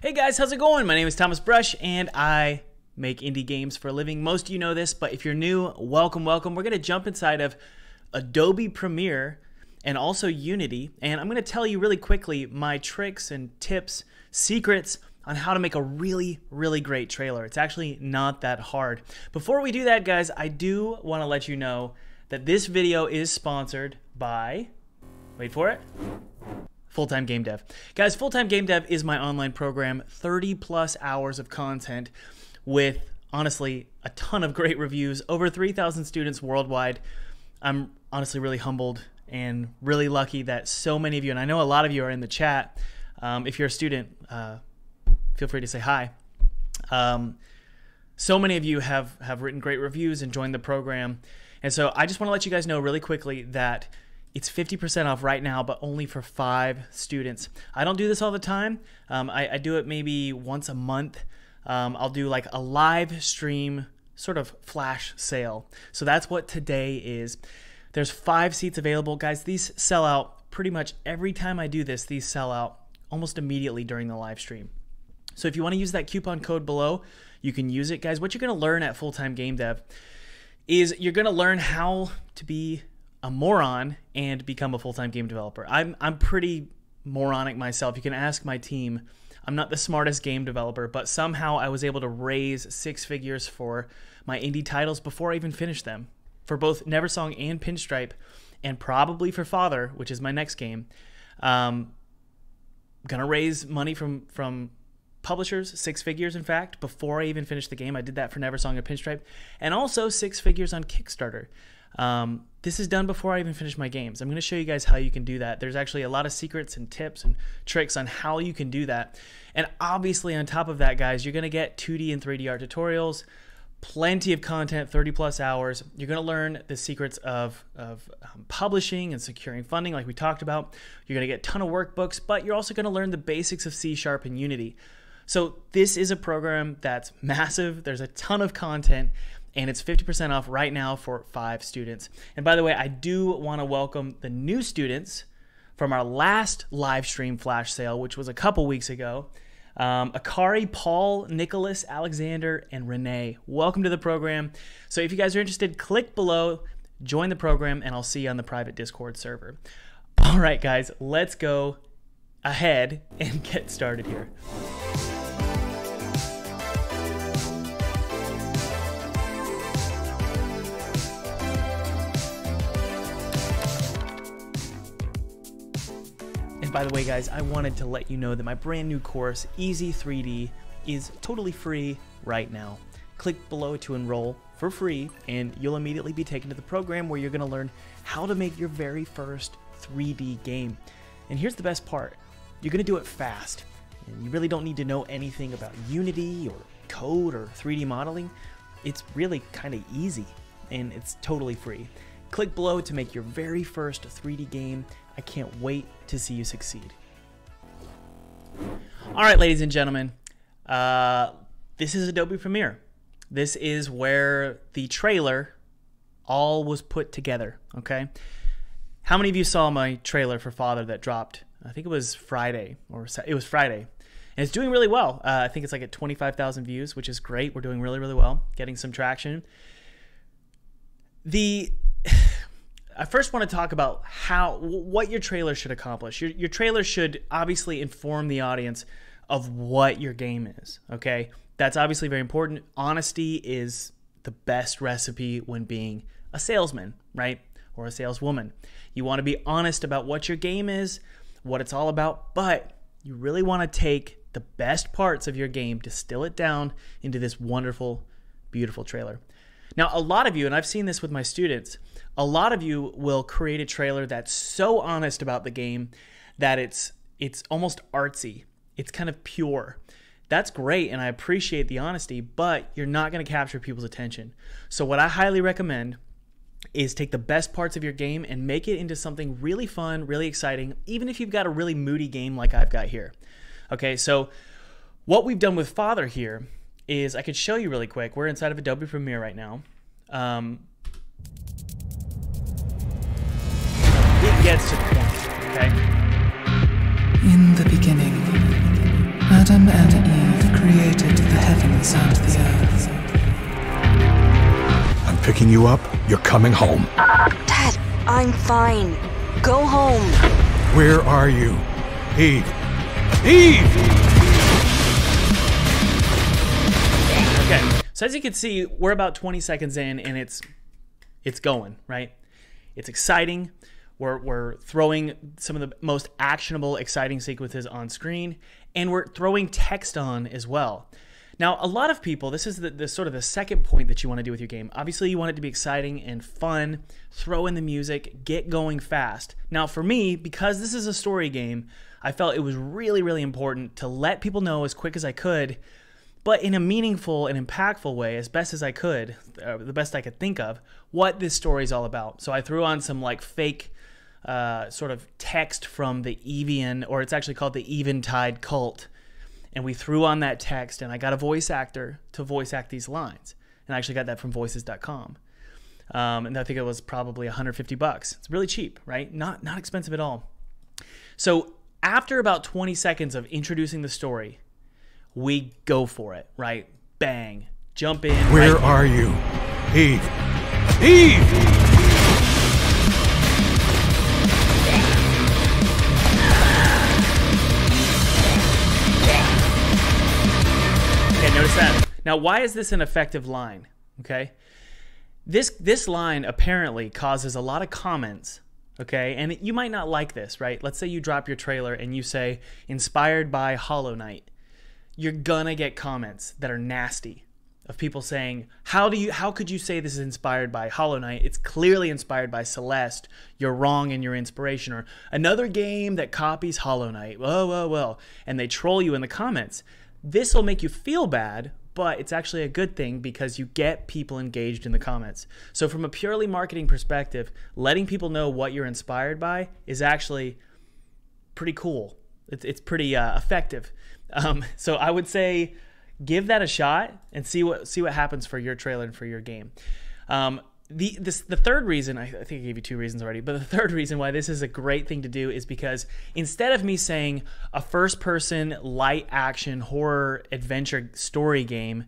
Hey guys, how's it going? My name is Thomas Brush and I make indie games for a living. Most of you know this, but if you're new, welcome. We're going to jump inside of Adobe Premiere and also Unity, and I'm going to tell you really quickly my tricks and tips, secrets on how to make a really great trailer. It's actually not that hard. Before we do that, guys, I do want to let you know that this video is sponsored by, wait for it, Full-Time Game Dev. Guys, Full-Time Game Dev is my online program, 30-plus hours of content with, honestly, a ton of great reviews, over 3,000 students worldwide. I'm honestly really humbled and really lucky that so many of you, and I know a lot of you are in the chat. If you're a student, feel free to say hi. So many of you have written great reviews and joined the program. And so I just want to let you guys know really quickly that it's 50% off right now, but only for 5 students. I don't do this all the time. I do it maybe once a month. I'll do like a live stream sort of flash sale. So that's what today is. There's 5 seats available. Guys, these sell out pretty much every time I do this. These sell out almost immediately during the live stream. So if you want to use that coupon code below, you can use it. Guys, what you're going to learn at Full-Time Game Dev is you're going to learn how to be a moron and become a full-time game developer. I'm pretty moronic myself. You can ask my team. I'm not the smartest game developer, but somehow I was able to raise 6 figures for my indie titles before I even finished them, for both Neversong and Pinstripe, and probably for Father, which is my next game. Gonna raise money from publishers, 6 figures in fact, before I even finished the game. I did that for Neversong and Pinstripe, and also 6 figures on Kickstarter. This is done before I even finish my games. I'm going to show you guys how you can do that. There's actually a lot of secrets and tips and tricks on how you can do that. And obviously on top of that, guys, you're going to get 2D and 3D art tutorials, plenty of content, 30-plus hours. You're going to learn the secrets of publishing and securing funding like we talked about. You're going to get a ton of workbooks, but you're also going to learn the basics of C Sharp and Unity. So this is a program that's massive. There's a ton of content. And it's 50% off right now for 5 students. And by the way, I do want to welcome the new students from our last live stream flash sale, which was a couple weeks ago. Akari, Paul, Nicholas, Alexander, and Renee. Welcome to the program. So if you guys are interested, click below, join the program, and I'll see you on the private Discord server. All right, guys, let's go ahead and get started here. By the way, guys, I wanted to let you know that my brand new course, Easy 3D, is totally free right now. Click below to enroll for free, and you'll immediately be taken to the program where you're going to learn how to make your very first 3D game. And here's the best part. You're going to do it fast. And you really don't need to know anything about Unity or code or 3D modeling. It's really kind of easy, and it's totally free. Click below to make your very first 3D game. I can't wait to see you succeed. All right, ladies and gentlemen, this is Adobe Premiere. This is where the trailer all was put together, okay? How many of you saw my trailer for Father that dropped? I think it was Friday, and it's doing really well. I think it's like at 25,000 views, which is great. We're doing really well, getting some traction. I first want to talk about what your trailer should accomplish. Your trailer should obviously inform the audience of what your game is, okay? That's obviously very important. Honesty is the best recipe when being a salesman, right? Or a saleswoman. You want to be honest about what your game is, what it's all about, but you really want to take the best parts of your game, distill it down into this wonderful, beautiful trailer. Now, a lot of you, and I've seen this with my students, a lot of you will create a trailer that's so honest about the game that it's almost artsy. It's kind of pure. That's great, and I appreciate the honesty, but you're not going to capture people's attention. So what I highly recommend is take the best parts of your game and make it into something really fun, really exciting, even if you've got a really moody game like I've got here. Okay, so what we've done with Father here is I could show you really quick. We're inside of Adobe Premiere right now. It gets to the point, okay? In the beginning, I Adam and Eve created the heavens and the earth. I'm picking you up. You're coming home. Dad, I'm fine. Go home. Where are you? Eve. Eve! Okay, so as you can see, we're about 20 seconds in, and it's going, right? It's exciting. We're throwing some of the most actionable, exciting sequences on screen, and we're throwing text on as well. Now, a lot of people, this is the sort of the second point that you want to do with your game. Obviously, you want it to be exciting and fun. Throw in the music. Get going fast. Now, for me, because this is a story game, I felt it was really, really important to let people know as quick as I could, but in a meaningful and impactful way, as best as I could, the best I could think of, what this story is all about. So I threw on some like fake sort of text from the Evian, or it's actually called the Eventide Cult. And we threw on that text, and I got a voice actor to voice act these lines. And I actually got that from Voices.com. And I think it was probably $150. It's really cheap, right? Not expensive at all. So after about 20 seconds of introducing the story, we go for it, right? Bang. Jump in. Where are you? Eve. Eve! Okay, notice that. Now, why is this an effective line? Okay? This line apparently causes a lot of comments. Okay, and you might not like this, right? Let's say you drop your trailer and you say, inspired by Hollow Knight. You're gonna get comments that are nasty of people saying, how could you say this is inspired by Hollow Knight? It's clearly inspired by Celeste. You're wrong in your inspiration. Or another game that copies Hollow Knight. Whoa, whoa, whoa. And they troll you in the comments. This will make you feel bad, but it's actually a good thing because you get people engaged in the comments. So from a purely marketing perspective, letting people know what you're inspired by is actually pretty cool. It's pretty effective. So I would say give that a shot and see what happens for your trailer and for your game. The third reason, I think I gave you two reasons already, but the third reason why this is a great thing to do is because instead of me saying a first-person light action horror adventure story game,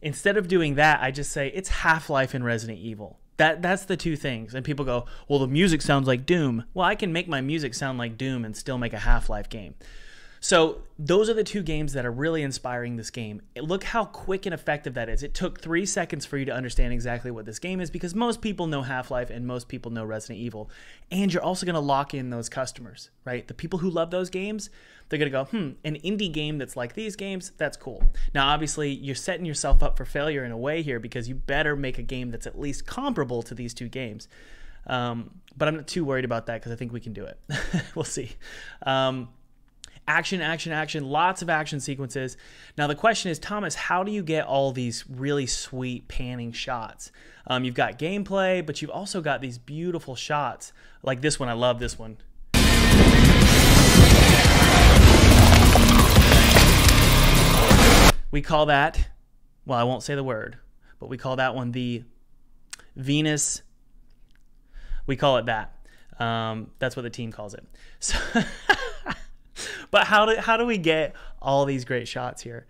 instead of doing that, I just say it's Half-Life and Resident Evil. That's the two things. And people go, well, the music sounds like Doom. Well, I can make my music sound like Doom and still make a Half-Life game. So those are the two games that are really inspiring this game. Look how quick and effective that is. It took 3 seconds for you to understand exactly what this game is because most people know Half-Life and most people know Resident Evil. And you're also going to lock in those customers, right? The people who love those games, they're going to go, an indie game that's like these games, that's cool. Now, obviously, you're setting yourself up for failure in a way here because you better make a game that's at least comparable to these two games. But I'm not too worried about that because I think we can do it. We'll see. Action, action, action, lots of action sequences. Now the question is, Thomas, how do you get all these really sweet panning shots? You've got gameplay, but you've also got these beautiful shots. Like this one, I love this one. We call that, well, I won't say the word, but we call that one the Venus. We call it that. That's what the team calls it. So but how do we get all these great shots here?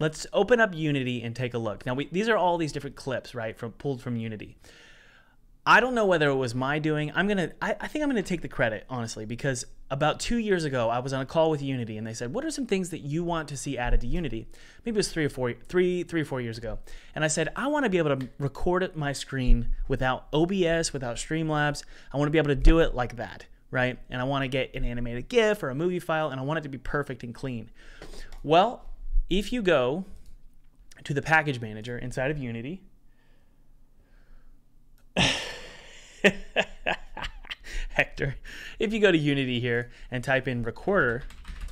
Let's open up Unity and take a look. Now, these are all these different clips, right, pulled from Unity. I don't know whether it was my doing. I think I'm gonna take the credit, honestly, because about 2 years ago, I was on a call with Unity, and they said, what are some things that you want to see added to Unity? Maybe it was three or four years ago. And I said, I wanna be able to record at my screen without OBS, without Streamlabs. I wanna be able to do it like that. Right? And I want to get an animated GIF or a movie file, and I want it to be perfect and clean. Well, if you go to the package manager inside of Unity, Hector, if you go to Unity here and type in recorder,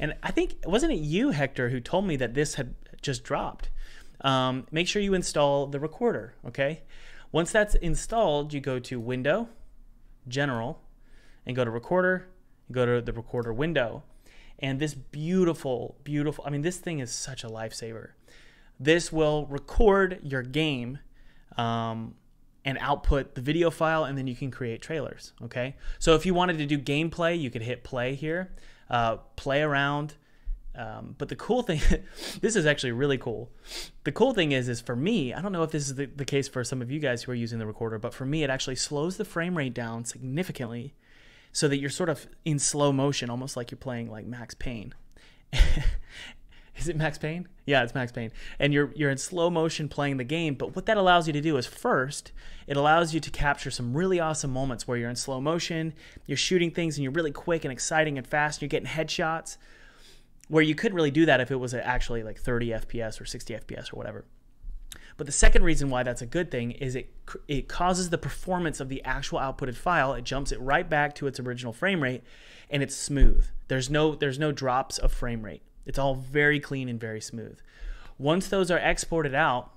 and I think, wasn't it you, Hector, who told me that this had just dropped? Make sure you install the recorder, okay? Once that's installed, you go to Window, General, and go to Recorder, go to the Recorder window. And this beautiful, beautiful, I mean, this thing is such a lifesaver. This will record your game and output the video file, and then you can create trailers, okay? So if you wanted to do gameplay, you could hit play here, play around, But the cool thing, this is actually really cool. The cool thing is for me, I don't know if this is the case for some of you guys who are using the recorder, but for me, it actually slows the frame rate down significantly so that you're sort of in slow motion, almost like you're playing like Max Payne. Is it Max Payne? Yeah, it's Max Payne. And you're in slow motion playing the game, but what that allows you to do is first, it allows you to capture some really awesome moments where you're in slow motion, you're shooting things and you're really quick and exciting and fast, and you're getting headshots, where you couldn't really do that if it was actually like 30 FPS or 60 FPS or whatever. But the second reason why that's a good thing is it causes the performance of the actual outputted file, it jumps it right back to its original frame rate, and it's smooth. There's no drops of frame rate. It's all very clean and very smooth. Once those are exported out,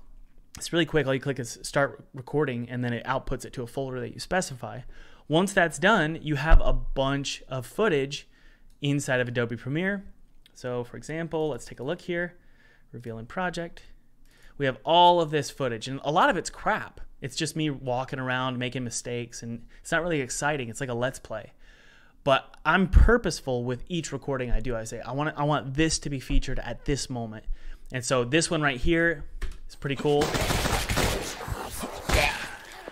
it's really quick. All you click is start recording, and then it outputs it to a folder that you specify. Once that's done, you have a bunch of footage inside of Adobe Premiere. So for example, let's take a look here, revealing project. We have all of this footage, and a lot of it's crap. It's just me walking around, making mistakes, and it's not really exciting. It's like a let's play. But I'm purposeful with each recording I do. I say, I want this to be featured at this moment. And so this one right here is pretty cool. Yeah.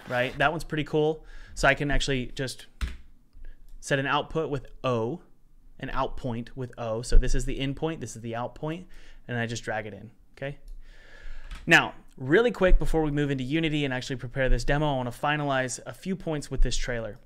Right, that one's pretty cool. So I can actually just set an output with O, an out point with O. So this is the in point, this is the out point, and I just drag it in, okay? Now, really quick before we move into Unity and actually prepare this demo, I wanna finalize a few points with this trailer.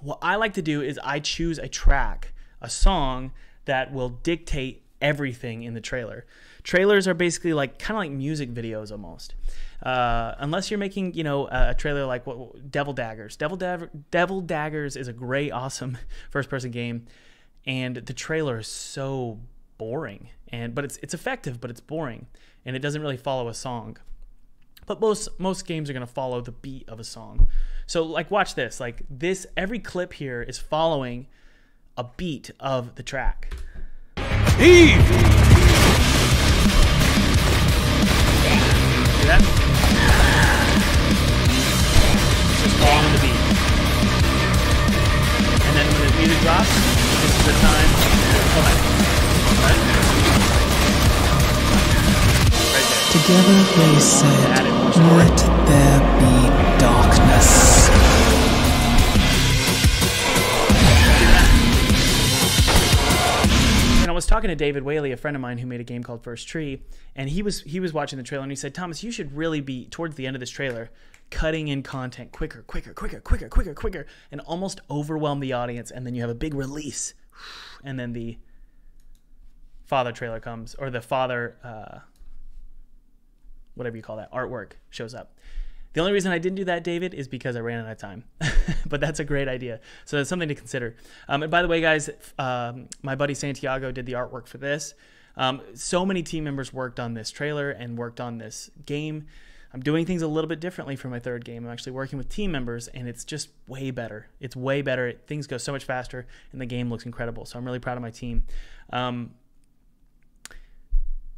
What I like to do is I choose a track, a song that will dictate everything in the trailer. Trailers are basically like kind of like music videos almost, unless you're making, you know, a trailer like what Devil Daggers. Devil Daggers is a great, awesome first-person game, and the trailer is so boring. But it's effective, but it's boring, and it doesn't really follow a song. But most games are gonna follow the beat of a song. So like watch this, like this, every clip here is following a beat of the track. Eve! See that? It's just following the beat. And then when the music drops, this is the time. Right there. Together they said, let there be darkness. And I was talking to David Whaley, a friend of mine who made a game called First Tree, and he was watching the trailer, and he said, Thomas, you should really be, towards the end of this trailer, cutting in content quicker, and almost overwhelm the audience, and then you have a big release, and then the Father trailer comes, or the Father, whatever you call that, artwork shows up. The only reason I didn't do that, David, is because I ran out of time. But that's a great idea. So that's something to consider. And by the way, guys, my buddy Santiago did the artwork for this. So many team members worked on this trailer and worked on this game. I'm doing things a little bit differently for my third game. I'm actually working with team members, and it's just way better. It's way better. Things go so much faster, and the game looks incredible. So I'm really proud of my team.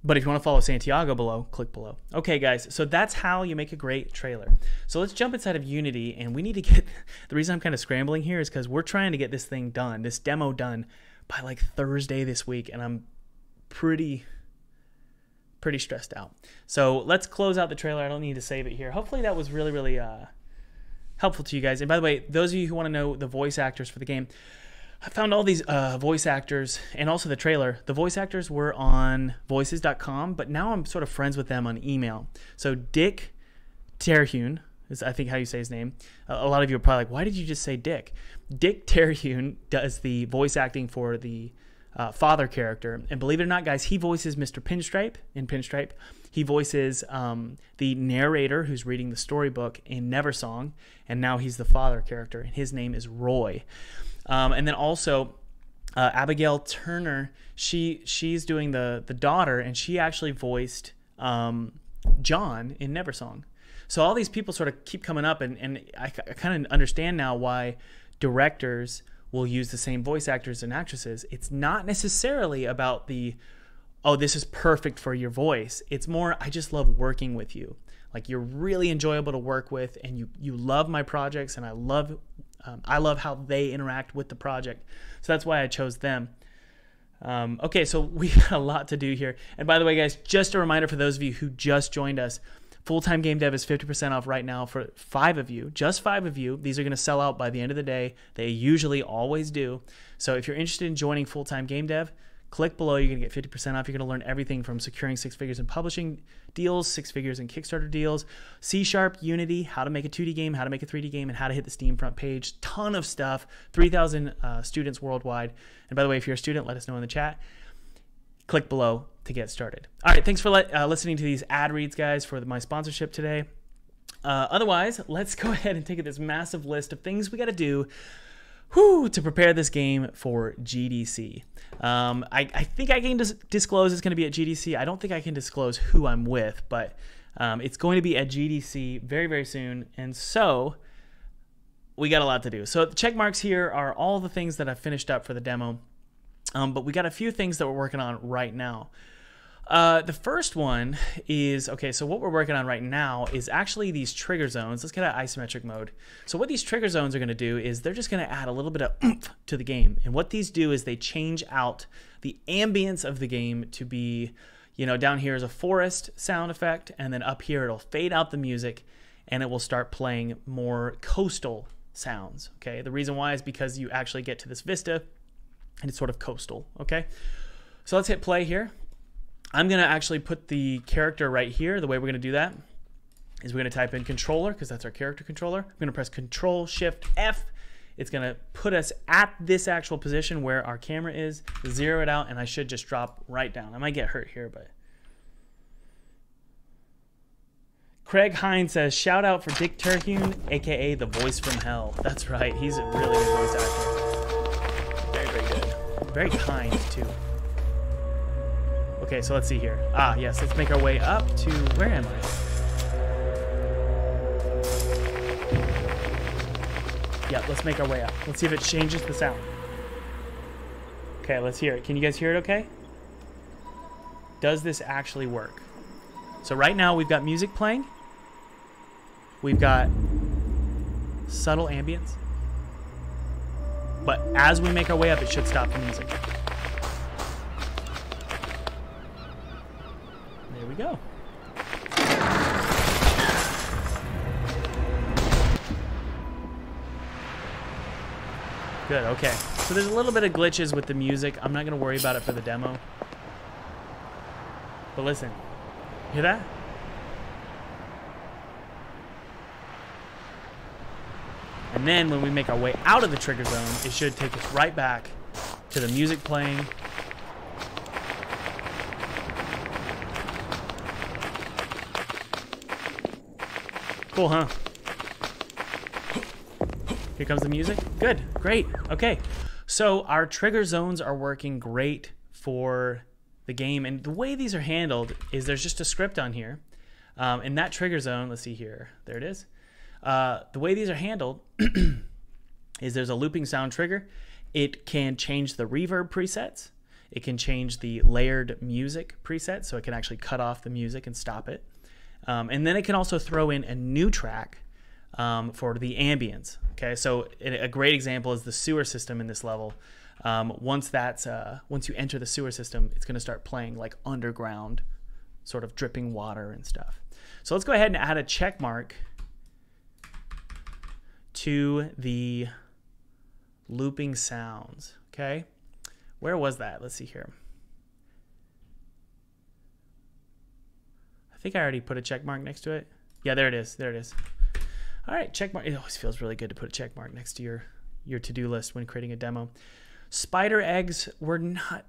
But if you want to follow Santiago below, click below. Okay, guys, so that's how you make a great trailer. So let's jump inside of Unity, and we need to get, the reason I'm kind of scrambling here is because we're trying to get this thing done, this demo done by like Thursday this week, and I'm pretty stressed out. So let's close out the trailer. I don't need to save it here. Hopefully that was really, really helpful to you guys. And by the way, those of you who want to know the voice actors for the game, I found all these voice actors and also the trailer. The voice actors were on Voices.com, but now I'm sort of friends with them on email. So Dick Terhune is, I think, how you say his name. A lot of you are probably like, why did you just say Dick? Dick Terhune does the voice acting for the Father character. And believe it or not, guys, he voices Mr. Pinstripe in Pinstripe. He voices the narrator who's reading the storybook in Neversong, and now he's the Father character, and his name is Roy. And then also Abigail Turner, she's doing the daughter, and she actually voiced John in Neversong. So all these people sort of keep coming up, and I kind of understand now why directors will use the same voice actors and actresses. It's not necessarily about the, oh, this is perfect for your voice. It's more, I just love working with you. Like, you're really enjoyable to work with, and you love my projects, and I love how they interact with the project. So that's why I chose them. Okay, so we've got a lot to do here. And by the way, guys, just a reminder for those of you who just joined us, Full-Time Game Dev is 50% off right now for 5 of you, just 5 of you. These are going to sell out by the end of the day. They usually always do. So if you're interested in joining Full-Time Game Dev, click below. You're going to get 50% off. You're going to learn everything from securing 6 figures in publishing deals, 6 figures in Kickstarter deals, C Sharp, Unity, how to make a 2D game, how to make a 3D game, and how to hit the Steam front page. Ton of stuff. 3,000 students worldwide. And by the way, if you're a student, let us know in the chat. Click below to get started. All right, thanks for listening to these ad reads, guys, for my sponsorship today. Otherwise, let's go ahead and take this massive list of things we got to do to prepare this game for GDC. I think I can disclose it's going to be at GDC. I don't think I can disclose who I'm with, but it's going to be at GDC very, very soon. And so we got a lot to do. So the check marks here are all the things that I finished up for the demo. But we got a few things that we're working on right now. The first one is, okay, so what we're working on right now is actually these trigger zones. Let's get out of isometric mode. So what these trigger zones are going to do is they're just going to add a little bit of oomph to the game. And what these do is they change out the ambience of the game to be, you know, down here is a forest sound effect, and then up here it'll fade out the music and it will start playing more coastal sounds. Okay, the reason why is because you actually get to this vista and it's sort of coastal. Okay, so let's hit play here. I'm going to actually put the character right here. The way we're going to do that is we're going to type in controller, because that's our character controller. I'm going to press Control Shift F. It's going to put us at this actual position where our camera is, zero it out, and I should just drop right down. I might get hurt here, but... Craig Hines says, shout out for Dick Terhune, a.k.a. the voice from hell. That's right. He's a really good voice actor. Very, very good. Very kind, too. Okay, so let's see here. Ah, yes, let's make our way up to... Where am I? Yeah, let's make our way up. Let's see if it changes the sound. Okay, let's hear it. Can you guys hear it okay? Does this actually work? So right now we've got music playing. We've got subtle ambience. But as we make our way up, it should stop the music. We go. Good, okay. So there's a little bit of glitches with the music. I'm not going to worry about it for the demo. But listen, hear that? And then when we make our way out of the trigger zone, it should take us right back to the music playing. Cool, huh? Here comes the music. Good, great, okay. So our trigger zones are working great for the game, and the way these are handled is there's just a script on here, and that trigger zone, let's see here, there it is. The way these are handled is there's a looping sound trigger. It can change the reverb presets. It can change the layered music preset, so it can actually cut off the music and stop it. And then it can also throw in a new track for the ambience. Okay, so a great example is the sewer system in this level. Once you enter the sewer system, it's going to start playing like underground, sort of dripping water and stuff. So let's go ahead and add a check mark to the looping sounds. Okay, where was that? Let's see here. I think I already put a check mark next to it. Yeah, there it is. There it is. All right, check mark. It always feels really good to put a check mark next to your to-do list when creating a demo. Spider eggs, I'm not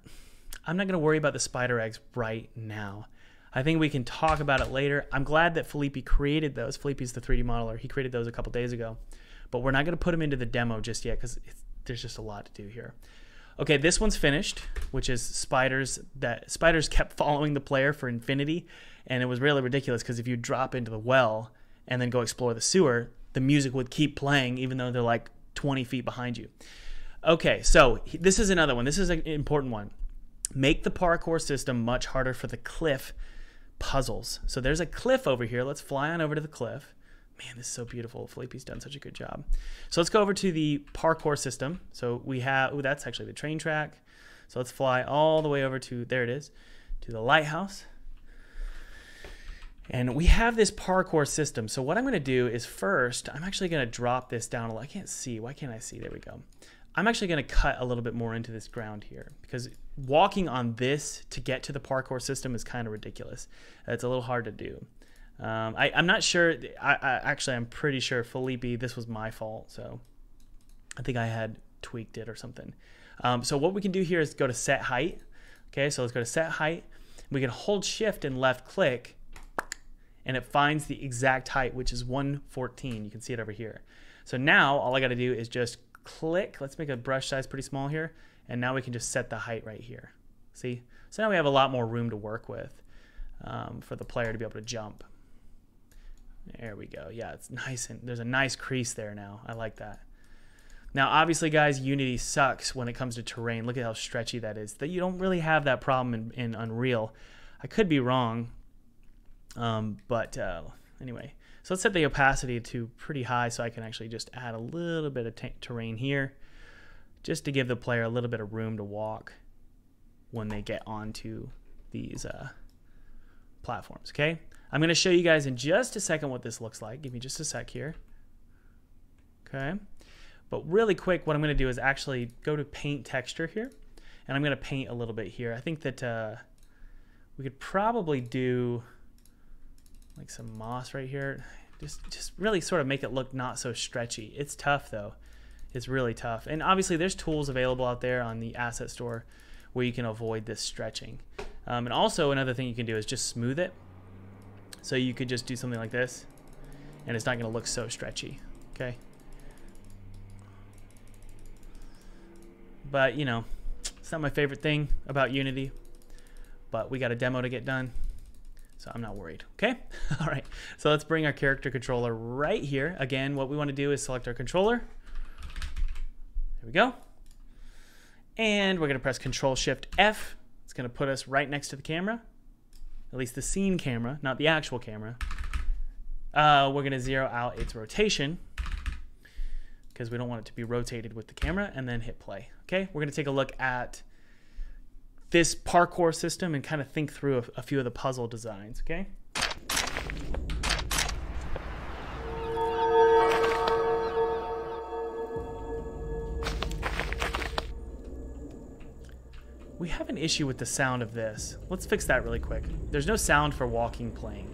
going to worry about the spider eggs right now. I think we can talk about it later. I'm glad that Felipe created those. Felipe's the 3D modeler. He created those a couple days ago. But we're not going to put them into the demo just yet because there's just a lot to do here. Okay, this one's finished, which is spiders kept following the player for infinity. And it was really ridiculous because if you drop into the well and then go explore the sewer, the music would keep playing even though they're like 20 feet behind you. Okay, so this is another one. This is an important one. Make the parkour system much harder for the cliff puzzles. So there's a cliff over here. Let's fly on over to the cliff. Man, this is so beautiful. Felipe's done such a good job. So let's go over to the parkour system. So we have, oh, that's actually the train track. So let's fly all the way over to, there it is, to the lighthouse. And we have this parkour system. So what I'm going to do is first, I'm actually going to drop this down a little. I can't see. Why can't I see? There we go. I'm actually going to cut a little bit more into this ground here because walking on this to get to the parkour system is kind of ridiculous. It's a little hard to do. I'm not sure. I'm pretty sure, Felipe, this was my fault. So I think I had tweaked it or something. So what we can do here is go to set height. Okay, so let's go to set height. We can hold shift and left click, and it finds the exact height, which is 114. You can see it over here. So now all I got to do is just click. Let's make a brush size pretty small here. And now we can just set the height right here. See? So now we have a lot more room to work with for the player to be able to jump. There we go. Yeah, it's nice. And there's a nice crease there now. I like that. Now, obviously, guys, Unity sucks when it comes to terrain. Look at how stretchy that is. You don't really have that problem in Unreal. I could be wrong. Anyway, so let's set the opacity to pretty high so I can actually just add a little bit of terrain here just to give the player a little bit of room to walk when they get onto these platforms. Okay, I'm going to show you guys in just a second what this looks like. Give me just a sec here. Okay, but really quick, what I'm going to do is actually go to paint texture here, and I'm going to paint a little bit here. I think that we could probably do like some moss right here, just really sort of make it look not so stretchy. It's tough though, it's really tough. And obviously there's tools available out there on the asset store where you can avoid this stretching. And also another thing you can do is just smooth it. So you could just do something like this and it's not gonna look so stretchy, okay? But you know, it's not my favorite thing about Unity, but we got a demo to get done. So I'm not worried, okay? All right, so let's bring our character controller right here. Again, what we wanna do is select our controller. There we go. And we're gonna press Control Shift F. It's gonna put us right next to the camera, at least the scene camera, not the actual camera. We're gonna zero out its rotation because we don't want it to be rotated with the camera, and then hit play, okay? We're gonna take a look at this parkour system and kind of think through a few of the puzzle designs, okay? We have an issue with the sound of this. Let's fix that really quick. There's no sound for walking playing,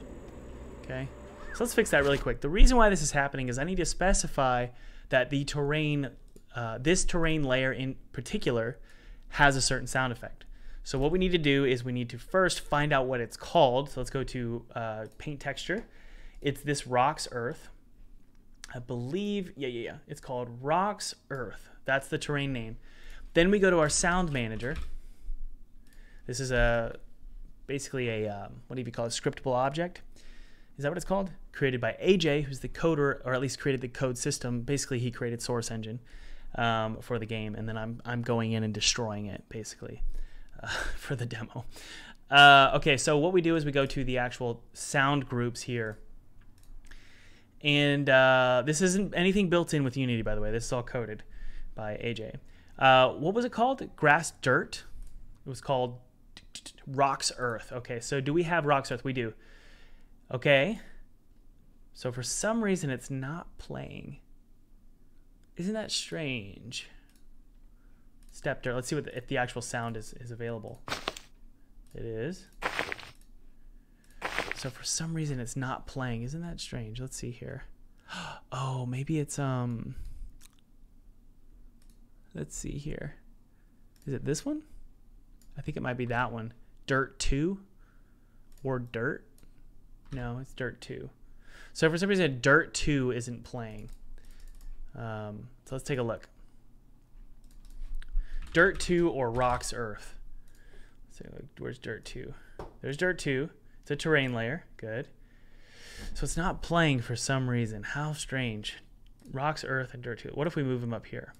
okay? So let's fix that really quick. The reason why this is happening is I need to specify that the terrain, this terrain layer in particular, has a certain sound effect. So what we need to do is we need to first find out what it's called. So let's go to paint texture. It's this rocks earth, I believe. Yeah. It's called rocks earth. That's the terrain name. Then we go to our sound manager. This is basically a what do you call it? Scriptable object. Is that what it's called? Created by AJ, who's the coder, or at least created the code system. Basically, he created Source Engine for the game, and then I'm going in and destroying it basically for the demo. Okay, so what we do is we go to the actual sound groups here, and this isn't anything built in with Unity, by the way. This is all coded by AJ. What was it called? Grass Dirt. It was called Rocks Earth. Okay, so do we have Rocks Earth? We do. Okay, so for some reason it's not playing. Isn't that strange? Step dirt. Let's see what if the actual sound is available. It is. So for some reason it's not playing. Isn't that strange? Let's see here. Oh, maybe it's let's see here. Is it this one? I think it might be that one. Dirt 2 or Dirt? No, it's Dirt 2. So for some reason Dirt 2 isn't playing. So let's take a look. Dirt 2 or Rocks Earth. So where's Dirt 2? There's Dirt 2. It's a terrain layer. Good. So it's not playing for some reason. How strange. Rocks Earth and Dirt 2. What if we move them up here?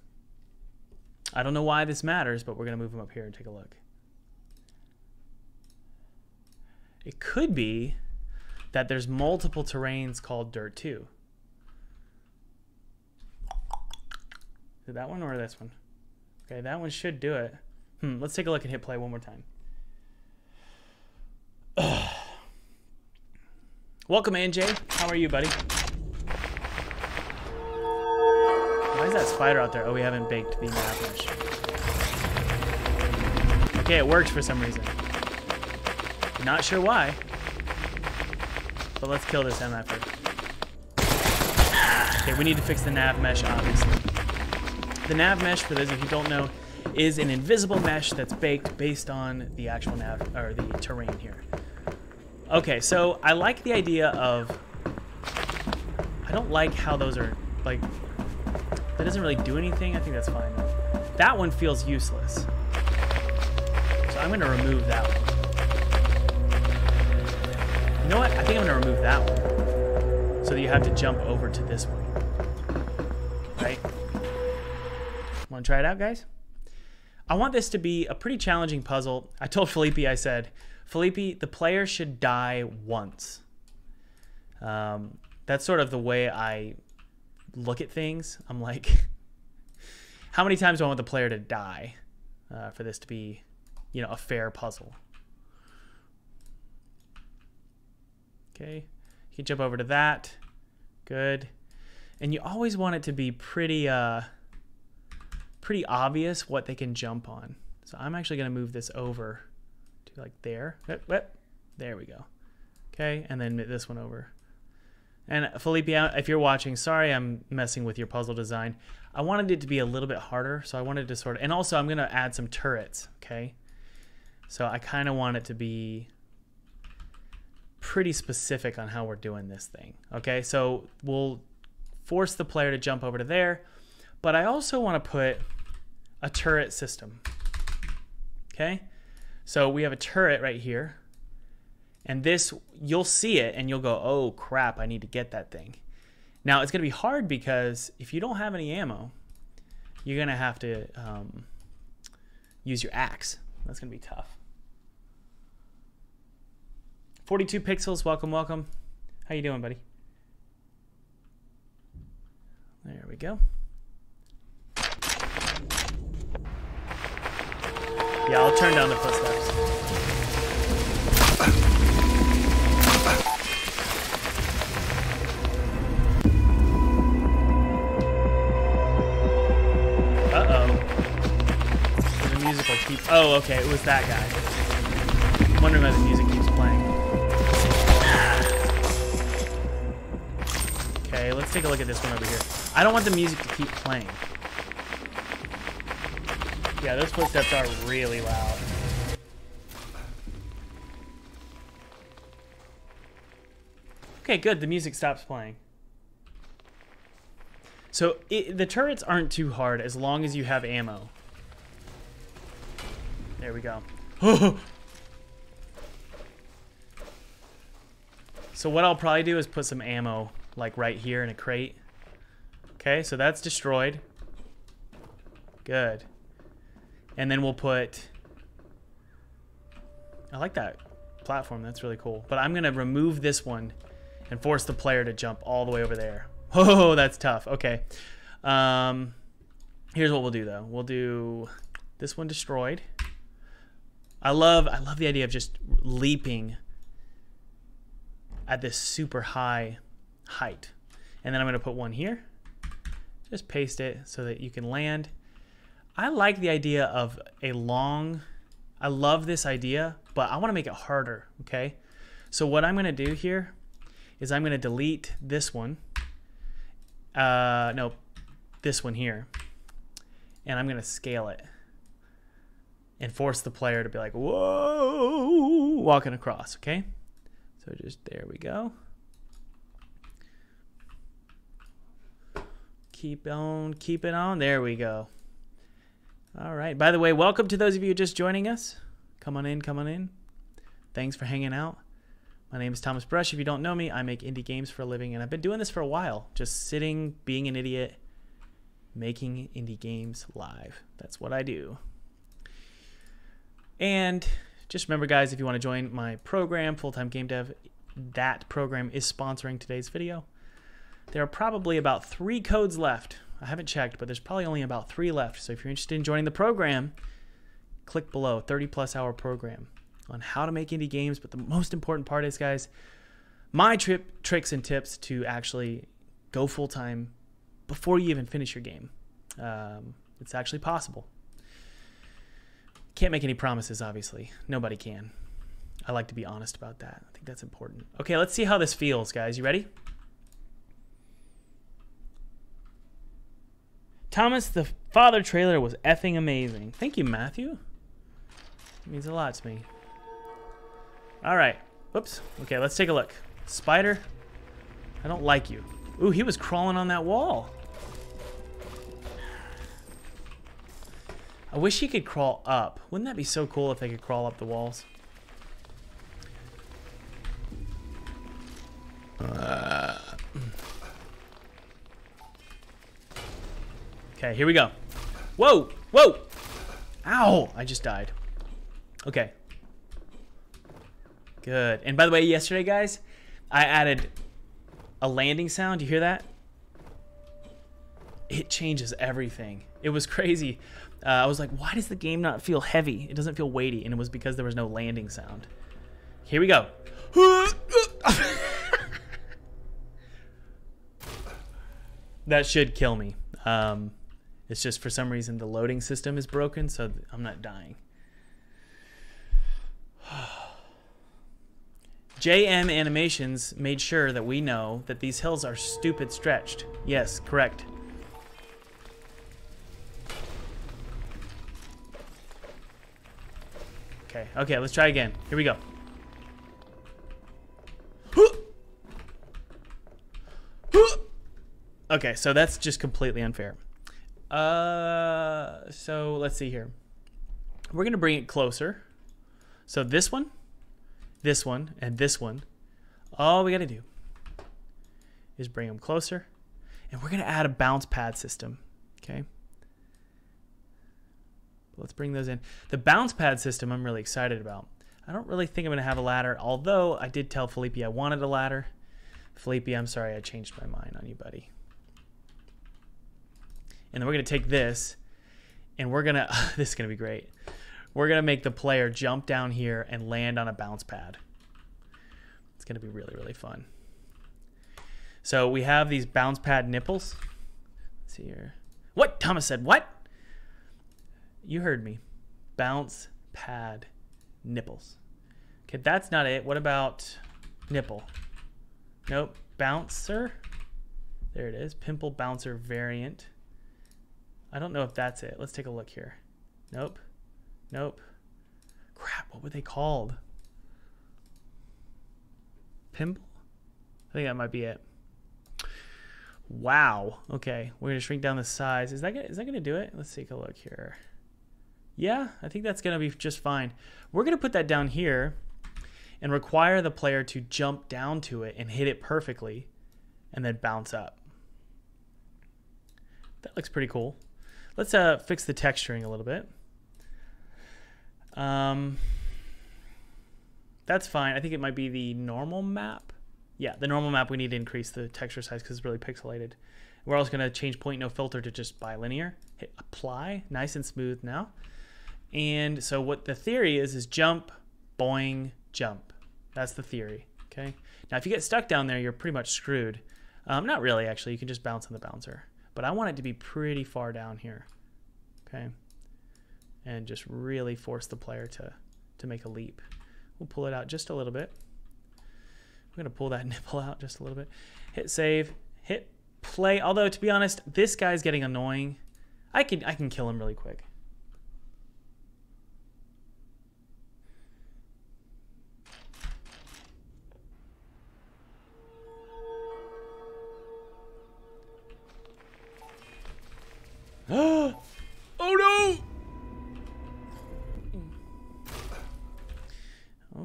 I don't know why this matters, but we're going to move them up here and take a look. It could be that there's multiple terrains called Dirt 2. That one or this one? Okay, that one should do it. Let's take a look and hit play one more time. Ugh. Welcome, Anjay. How are you, buddy? Why is that spider out there? Oh, we haven't baked the avalanche. Okay, it worked for some reason. Not sure why. But let's kill this MF first. Okay, we need to fix the nav mesh, obviously. The nav mesh, for those of you who don't know, is an invisible mesh that's baked based on the actual nav or the terrain here. Okay, so I like the idea of. I don't like how those are like. That doesn't really do anything. I think that's fine. That one feels useless. So I'm gonna remove that one. You know what? I think I'm gonna remove that one. So that you have to jump over to this one. Right? Wanna try it out, guys? I want this to be a pretty challenging puzzle. I told Felipe, I said, Felipe, the player should die once. That's sort of the way I look at things. I'm like, how many times do I want the player to die for this to be, you know, a fair puzzle? Okay, you can jump over to that. Good. And you always want it to be pretty, pretty obvious what they can jump on. So I'm actually going to move this over to like there. There we go. Okay, and then this one over. And Felipe, if you're watching, sorry I'm messing with your puzzle design. I wanted it to be a little bit harder, so I wanted to sort of... And also I'm going to add some turrets, okay? So I kind of want it to be... pretty specific on how we're doing this thing. Okay, so we'll force the player to jump over to there, but I also want to put a turret system. Okay, so we have a turret right here, and this, you'll see it and you'll go, oh crap, I need to get that thing. Now it's gonna be hard because if you don't have any ammo, you're gonna have to use your axe. That's gonna be tough. 42 pixels, welcome, welcome. How you doing, buddy? There we go. Yeah, I'll turn down the footsteps. Uh-oh. The musical keeps... Oh, okay, it was that guy. I'm wondering why the music keeps playing. Okay, let's take a look at this one over here. I don't want the music to keep playing. Yeah, those footsteps are really loud. Okay, good. The music stops playing. So the turrets aren't too hard as long as you have ammo. There we go. So what I'll probably do is put some ammo... like right here in a crate. Okay, so that's destroyed. Good. And then we'll put... I like that platform. That's really cool. But I'm going to remove this one and force the player to jump all the way over there. Oh, that's tough. Okay. Here's what we'll do, though. We'll do this one destroyed. I love the idea of just leaping at this super high... height. And then I'm going to put one here. Just paste it so that you can land. I like the idea of a long... I love this idea, but I want to make it harder, okay? So what I'm going to do here is I'm going to delete this one. No, this one here. And I'm going to scale it. And force the player to be like, whoa, walking across, okay? So just, there we go. Keep on, keep it on. There we go. All right. By the way, welcome to those of you just joining us. Come on in, come on in. Thanks for hanging out. My name is Thomas Brush. If you don't know me, I make indie games for a living, and I've been doing this for a while. Just sitting, being an idiot, making indie games live. That's what I do. And just remember, guys, if you want to join my program, Full-Time Game Dev, that program is sponsoring today's video. There are probably about 3 codes left. I haven't checked, but there's probably only about 3 left. So if you're interested in joining the program, Click below, 30+ hour program on how to make indie games. But the most important part is, guys, my tricks and tips to actually go full-time before you even finish your game. It's actually possible. Can't make any promises, obviously. Nobody can. I like to be honest about that. I think that's important. Okay, let's see how this feels, guys. You ready? Thomas, the Father trailer was effing amazing. Thank you, Matthew. It means a lot to me. All right. Whoops. Okay, let's take a look. Spider, I don't like you. Ooh, he was crawling on that wall. I wish he could crawl up. Wouldn't that be so cool if they could crawl up the walls? Okay, here we go. Whoa! Whoa! Ow! I just died. Okay. Good. And by the way, yesterday, guys, I added a landing sound. You hear that? It changes everything. It was crazy. I was like, why does the game not feel heavy? It doesn't feel weighty. And it was because there was no landing sound. Here we go. That should kill me. It's just for some reason the loading system is broken, so I'm not dying. JM Animations made sure that we know that these hills are stupid stretched. Yes, correct. Okay, okay, let's try again. Here we go. Okay, so that's just completely unfair. So let's see here. We're gonna bring it closer. So this one, and this one. All we gotta do is bring them closer, and we're gonna add a bounce pad system. Okay. Let's bring those in. The bounce pad system I'm really excited about. I don't really think I'm gonna have a ladder, although I did tell Felipe I wanted a ladder. Felipe, I'm sorry, I changed my mind on you, buddy. And then we're going to take this, and we're going to, this is going to be great. We're going to make the player jump down here and land on a bounce pad. It's going to be really, really fun. So we have these bounce pad nipples. Let's see here. What? Thomas said what? You heard me. Bounce pad nipples. Okay, that's not it. What about nipple? Nope. Bouncer. There it is. Pimple bouncer variant. I don't know if that's it. Let's take a look here. Nope. Nope. Crap, what were they called? Pimple? I think that might be it. Wow. Okay, we're going to shrink down the size. Is that going to do it? Let's take a look here. Yeah, I think that's going to be just fine. We're going to put that down here and require the player to jump down to it and hit it perfectly and then bounce up. That looks pretty cool. Let's fix the texturing a little bit. That's fine. I think it might be the normal map. Yeah, the normal map, we need to increase the texture size because it's really pixelated. We're also going to change point no filter to just bilinear. Hit apply, nice and smooth now. And so what the theory is jump, boing, jump. That's the theory, okay? Now, if you get stuck down there, you're pretty much screwed. Not really, actually. You can just bounce on the bouncer. But I want it to be pretty far down here, okay? And just really force the player to make a leap. We'll pull it out just a little bit. We're gonna pull that nipple out just a little bit. Hit save, hit play. Although, to be honest, this guy's getting annoying. I can kill him really quick. Oh no!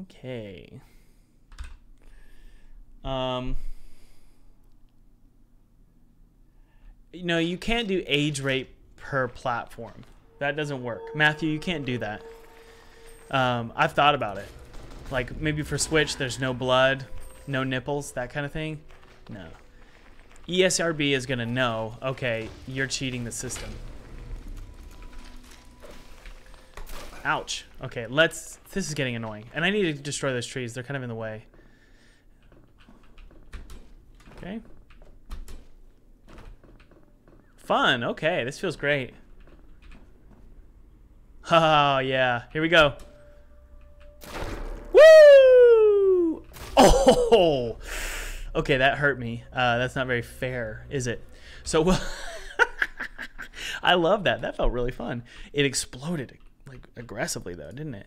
Okay. You know, you can't do age rate per platform. That doesn't work. Matthew, you can't do that. I've thought about it. Like, maybe for Switch, there's no blood, no nipples, that kind of thing. No. ESRB is going to know, okay, you're cheating the system. Ouch. Okay, let's... This is getting annoying. And I need to destroy those trees. They're kind of in the way. Okay. Fun. Okay, this feels great. Oh, yeah. Here we go. Woo! Oh! Okay, that hurt me. That's not very fair, is it? So, well... I love that. That felt really fun. It exploded like aggressively though, didn't it?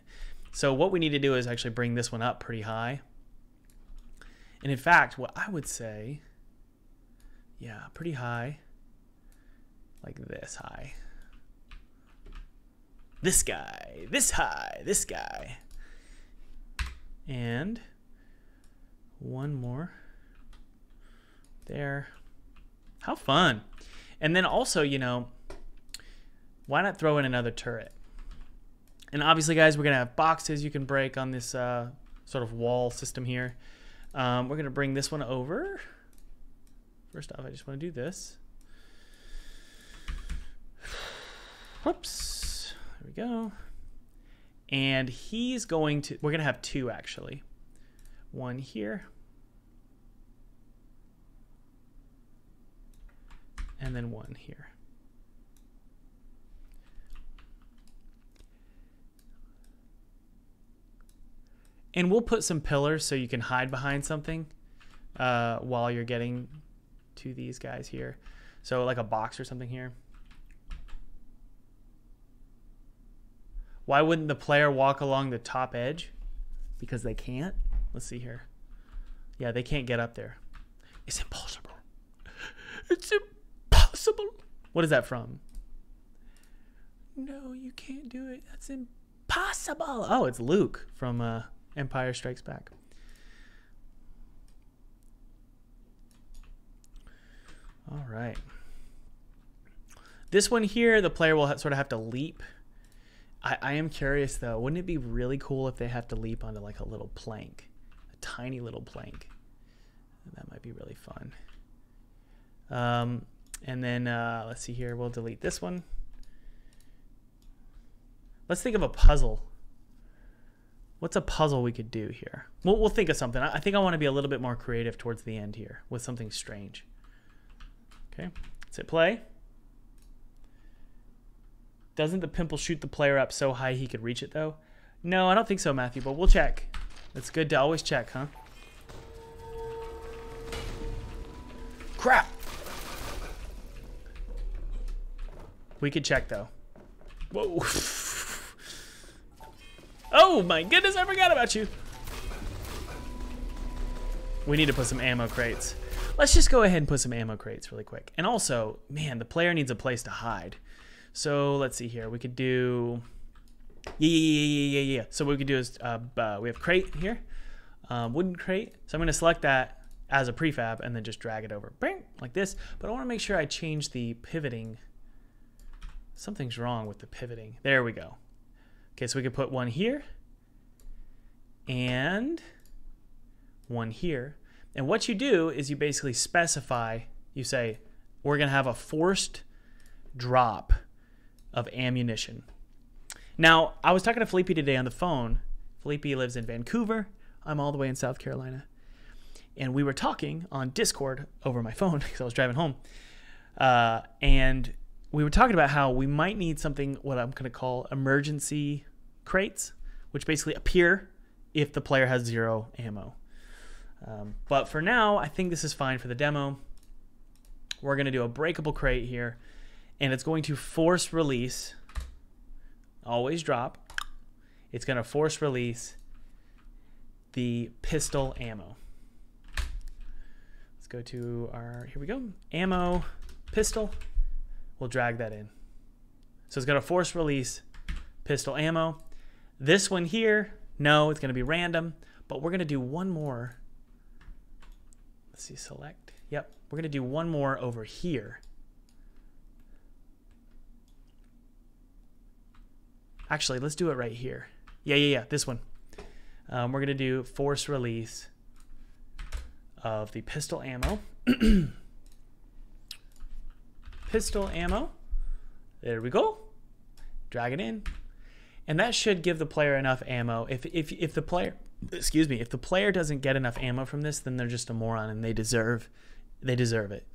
So what we need to do is actually bring this one up pretty high. And in fact, what I would say, yeah, pretty high, like this high. This guy, this high, this guy. And one more there. How fun. And then also, you know, why not throw in another turret? And obviously, guys, we're going to have boxes you can break on this sort of wall system here. We're going to bring this one over. First off, I just want to do this. Whoops. There we go. And he's going to... We're going to have two, actually. One here. And then one here. And we'll put some pillars so you can hide behind something while you're getting to these guys here. So like a box or something here. Why wouldn't the player walk along the top edge? Because they can't. Let's see here. Yeah, they can't get up there. It's impossible. It's impossible. What is that from? No, you can't do it. That's impossible. Oh, it's Luke from... Empire Strikes Back. All right. This one here, the player will sort of have to leap. I am curious, though. Wouldn't it be really cool if they have to leap onto, like, a little plank? A tiny little plank. That might be really fun. And then, let's see here. We'll delete this one. Let's think of a puzzle. What's a puzzle we could do here? We'll think of something. I think I want to be a little bit more creative towards the end here with something strange. Okay, let's hit play. Doesn't the pimple shoot the player up so high he could reach it though? No, I don't think so, Matthew, but we'll check. It's good to always check, huh? Crap! We could check though. Whoa. Oh my goodness, I forgot about you. We need to put some ammo crates. Let's just go ahead and put some ammo crates really quick. And also, man, the player needs a place to hide. So let's see here. We could do... Yeah. So what we could do is we have crate here, wooden crate. So I'm going to select that as a prefab and then just drag it over. Bang, like this. But I want to make sure I change the pivoting. Something's wrong with the pivoting. There we go. Okay, so we could put one here and one here. And what you do is you basically specify, you say, we're going to have a forced drop of ammunition. Now, I was talking to Felipe today on the phone. Felipe lives in Vancouver. I'm all the way in South Carolina. And we were talking on Discord over my phone because I was driving home. And we were talking about how we might need something, what I'm going to call emergency crates, which basically appear if the player has zero ammo. But for now, I think this is fine for the demo. We're going to do a breakable crate here, and it's going to force release, always drop. It's going to force release the pistol ammo. Let's go to our, here we go, ammo, pistol. We'll drag that in. So it's going to force release pistol ammo. This one here, no, it's going to be random, but we're going to do one more. Let's see, select. Yep, we're going to do one more over here. Actually, let's do it right here. Yeah, this one. We're going to do force release of the pistol ammo. Pistol ammo. There we go. Drag it in. And that should give the player enough ammo. If the player, excuse me, if the player doesn't get enough ammo from this, then they're just a moron and they deserve it.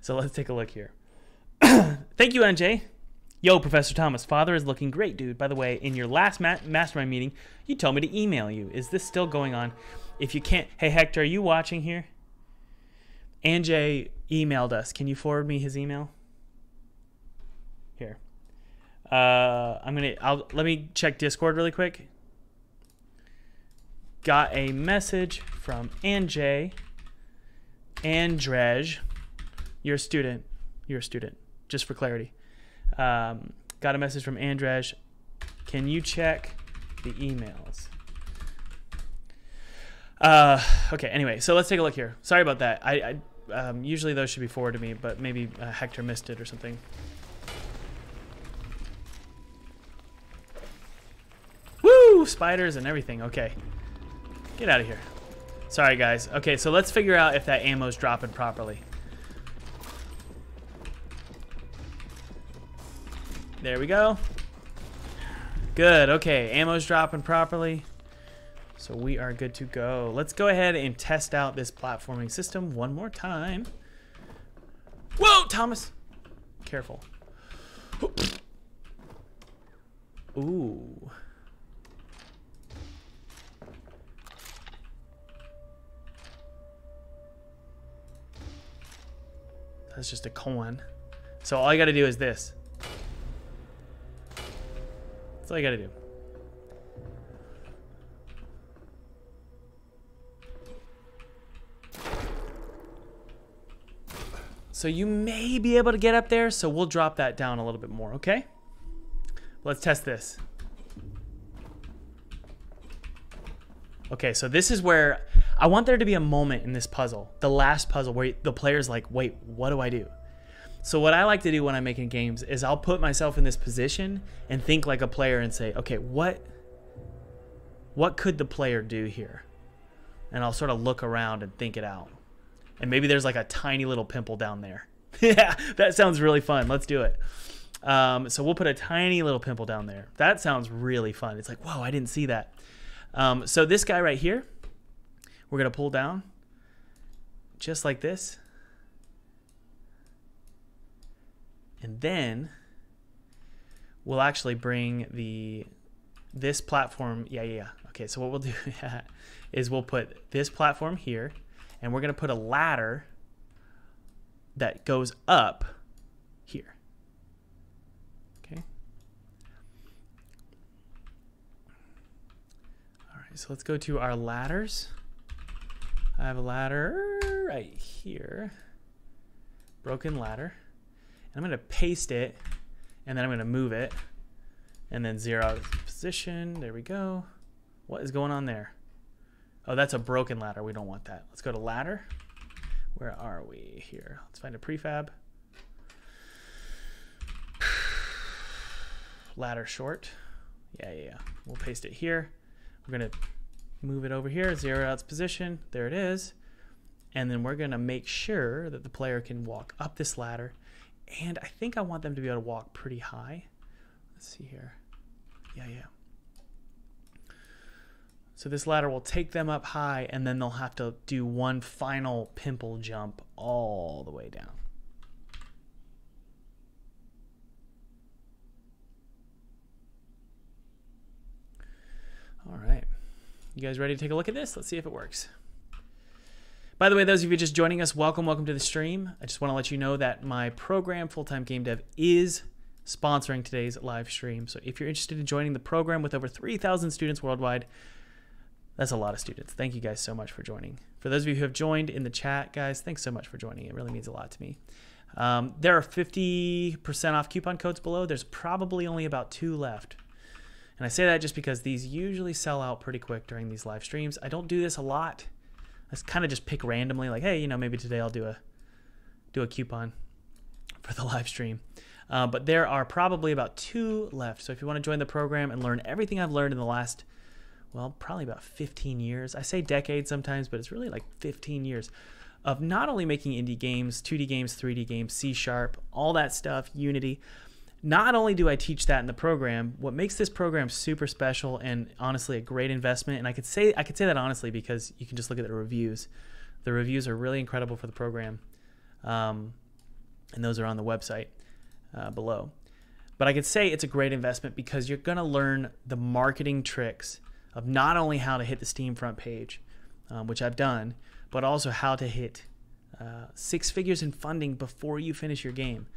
So let's take a look here. Thank you, Anjay. Yo, Professor Thomas, Father is looking great, dude. By the way, in your last mastermind meeting, you told me to email you. Is this still going on? If you can't, hey, Hector, are you watching here? Anjay emailed us. Can you forward me his email? Here. Let me check Discord really quick. Got a message from Anjay. Andrej, you're a student, just for clarity. Got a message from Andrej. Can you check the emails? Okay, anyway, so let's take a look here. Sorry about that. I usually those should be forwarded to me, but maybe Hector missed it or something. Woo! Spiders and everything. Okay. Get out of here. Sorry, guys. Okay, so let's figure out if that ammo's dropping properly. There we go. Good. Okay, ammo's dropping properly. So we are good to go. Let's go ahead and test out this platforming system one more time. Whoa, Thomas! Careful. Ooh. That's just a coin. So all I gotta do is this. That's all I gotta do. So you may be able to get up there, so we'll drop that down a little bit more, okay? Let's test this. Okay, so this is where I want there to be a moment in this puzzle, the last puzzle, where the player's like, wait, what do I do? So what I like to do when I'm making games is I'll put myself in this position and think like a player and say, okay, what could the player do here? And I'll sort of look around and think it out. And maybe there's like a tiny little pimple down there. Yeah, that sounds really fun. Let's do it. So we'll put a tiny little pimple down there. That sounds really fun. It's like, whoa, I didn't see that. So this guy right here, we're going to pull down just like this. And then we'll actually bring this platform. Yeah. Okay, so what we'll do is we'll put this platform here, and we're going to put a ladder that goes up here. Okay. All right, so let's go to our ladders. I have a ladder right here, broken ladder. And I'm going to paste it, and then I'm going to move it, and then zero out of position. There we go. What is going on there? Oh, that's a broken ladder. We don't want that. Let's go to ladder. Where are we here? Let's find a prefab. Ladder short. Yeah. We'll paste it here. We're going to move it over here, zero out its position. There it is. And then we're going to make sure that the player can walk up this ladder. And I think I want them to be able to walk pretty high. Let's see here. Yeah. So this ladder will take them up high, and then they'll have to do one final pimple jump all the way down. All right. You guys ready to take a look at this? Let's see if it works. By the way, those of you just joining us, welcome to the stream. I just want to let you know that my program, Full-Time Game Dev, is sponsoring today's live stream. So if you're interested in joining the program with over 3,000 students worldwide, that's a lot of students. Thank you guys so much for joining. For those of you who have joined in the chat, guys, thanks so much for joining. It really means a lot to me. There are 50% off coupon codes below. There's probably only about 2 left. And I say that just because these usually sell out pretty quick during these live streams. I don't do this a lot. I kind of just pick randomly, like, hey, you know, maybe today I'll do a coupon for the live stream. But there are probably about 2 left. So if you want to join the program and learn everything I've learned in the last, well, probably about 15 years. I say decades sometimes, but it's really like 15 years of not only making indie games, 2D games, 3D games, C Sharp, all that stuff, Unity, Not only do I teach that in the program, what makes this program super special and honestly a great investment, and I could say that honestly because you can just look at the reviews. The reviews are really incredible for the program, and those are on the website below. But I could say it's a great investment because you're going to learn the marketing tricks of not only how to hit the Steam front page, which I've done, but also how to hit 6 figures in funding before you finish your game.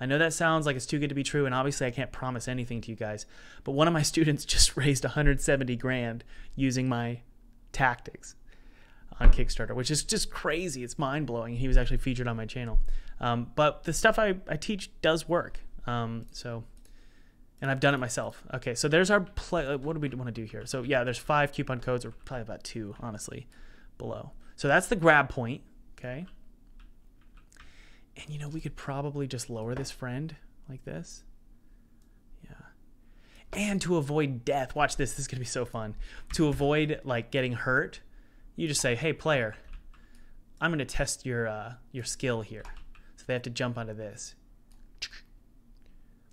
I know that sounds like it's too good to be true, and obviously I can't promise anything to you guys, but one of my students just raised 170 grand using my tactics on Kickstarter, which is just crazy. It's mind-blowing. He was actually featured on my channel. But the stuff I teach does work. And I've done it myself. Okay, so there's our play. What do we want to do here? So yeah, there's 5 coupon codes, or probably about 2, honestly, below. So that's the grab point, okay? And you know, we could probably just lower this friend like this. Yeah. And to avoid death, watch this, this is gonna be so fun. To avoid like getting hurt, you just say, hey player, I'm gonna test your skill here. So they have to jump onto this.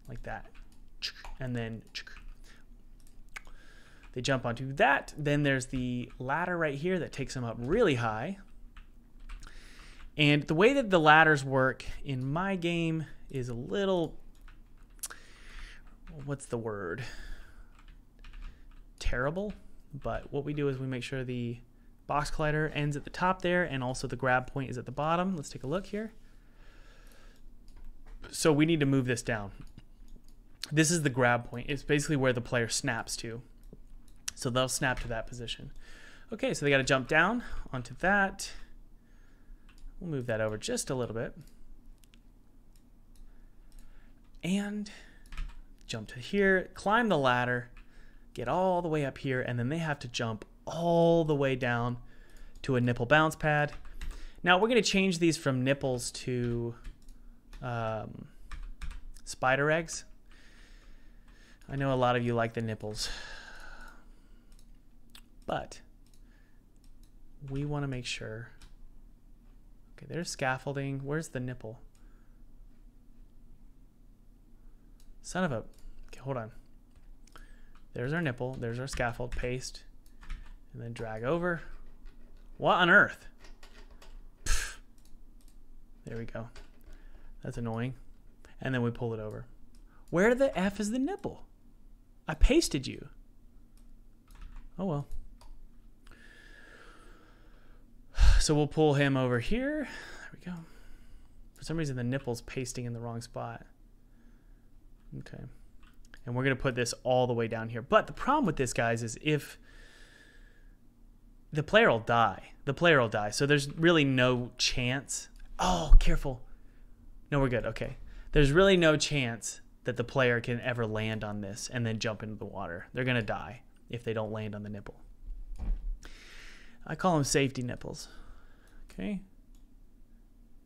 Like that, and then they jump onto that. Then there's the ladder right here that takes them up really high. And the way that the ladders work in my game is a little, what's the word? Terrible. But what we do is we make sure the box collider ends at the top there, and also the grab point is at the bottom. Let's take a look here. So we need to move this down. This is the grab point. It's basically where the player snaps to. So they'll snap to that position. Okay, so they got to jump down onto that. We'll move that over just a little bit. And jump to here, climb the ladder, get all the way up here, and then they have to jump all the way down to a nipple bounce pad. Now we're going to change these from nipples to spider eggs. I know a lot of you like the nipples, but we want to make sure. Okay, there's scaffolding. Where's the nipple? Son of a... Okay, hold on. There's our nipple. There's our scaffold. Paste. And then drag over. What on earth? Pfft. There we go. That's annoying. And then we pull it over. Where the F is the nipple? I pasted you. Oh well. So we'll pull him over here. There we go. For some reason the nipple's pasting in the wrong spot. Okay. And we're gonna put this all the way down here. But the problem with this, guys, is if the player will die. The player will die. So there's really no chance. Oh, careful. No, we're good. Okay. There's really no chance that the player can ever land on this and then jump into the water. They're gonna die if they don't land on the nipple. I call them safety nipples. Okay.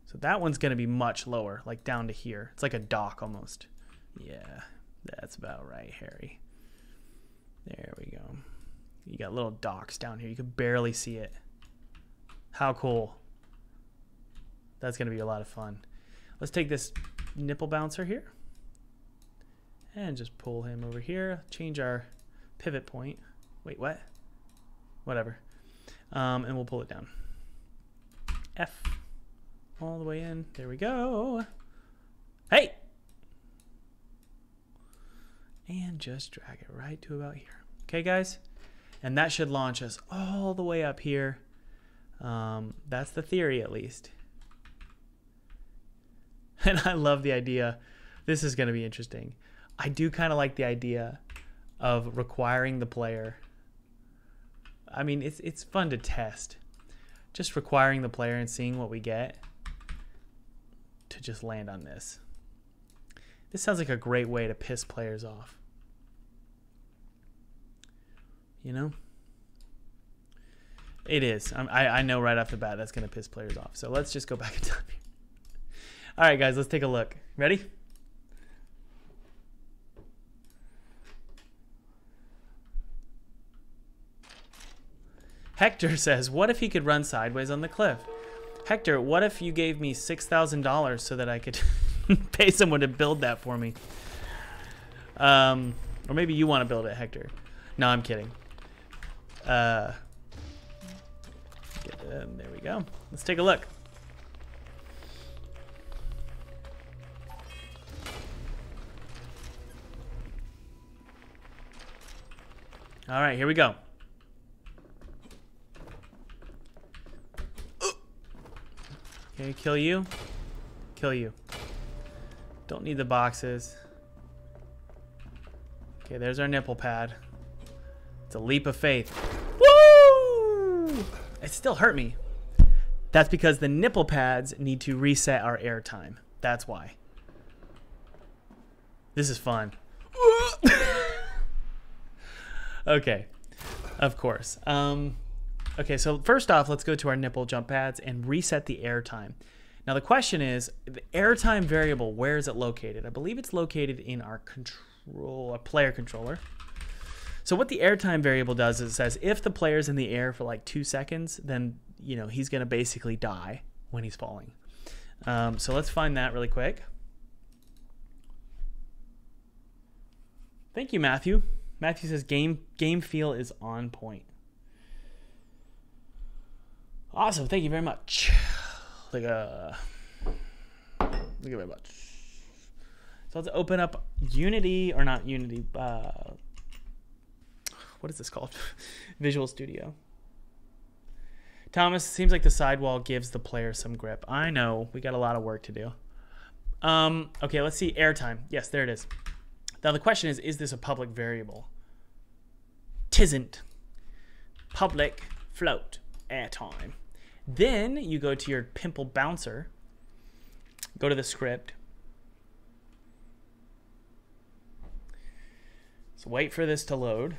So that one's gonna be much lower, like down to here. It's like a dock almost. Yeah, that's about right, Harry. There we go. You got little docks down here. You can barely see it. How cool. That's gonna be a lot of fun. Let's take this nipple bouncer here and just pull him over here, change our pivot point. Wait, what? Whatever. And we'll pull it down. F all the way in. There we go. Hey! And just drag it right to about here. Okay, guys? And that should launch us all the way up here. That's the theory, at least. And I love the idea. This is going to be interesting. I do kind of like the idea of requiring the player. I mean, it's fun to test. Just requiring the player and seeing what we get to just land on this. This sounds like a great way to piss players off. You know? It is. I know right off the bat that's going to piss players off. So let's just go back in time here. All right, guys, let's take a look. Ready? Hector says, what if he could run sideways on the cliff? Hector, what if you gave me $6,000 so that I could pay someone to build that for me? Or maybe you want to build it, Hector. No, I'm kidding. There we go. Let's take a look. All right, here we go. Okay, kill you. Kill you. Don't need the boxes. Okay, there's our nipple pad. It's a leap of faith. Woo! It still hurt me. That's because the nipple pads need to reset our air time. That's why. This is fun. Okay, of course. Okay, so first off, let's go to our nipple jump pads and reset the airtime. Now the question is, the airtime variable, where is it located? I believe it's located in our control, our player controller. So what the airtime variable does is it says if the player's in the air for like 2 seconds, then you know he's gonna basically die when he's falling. So let's find that really quick. Thank you, Matthew. Matthew says game feel is on point. Awesome, thank you very much. Thank you very much. So let's open up Unity, or not Unity, what is this called? Visual Studio. Thomas, seems like the sidewall gives the player some grip. I know, we got a lot of work to do. Okay, let's see airtime. Yes, there it is. Now the question is this a public variable? Tisn't. Public float airtime. Then you go to your pimple bouncer, go to the script. So wait for this to load.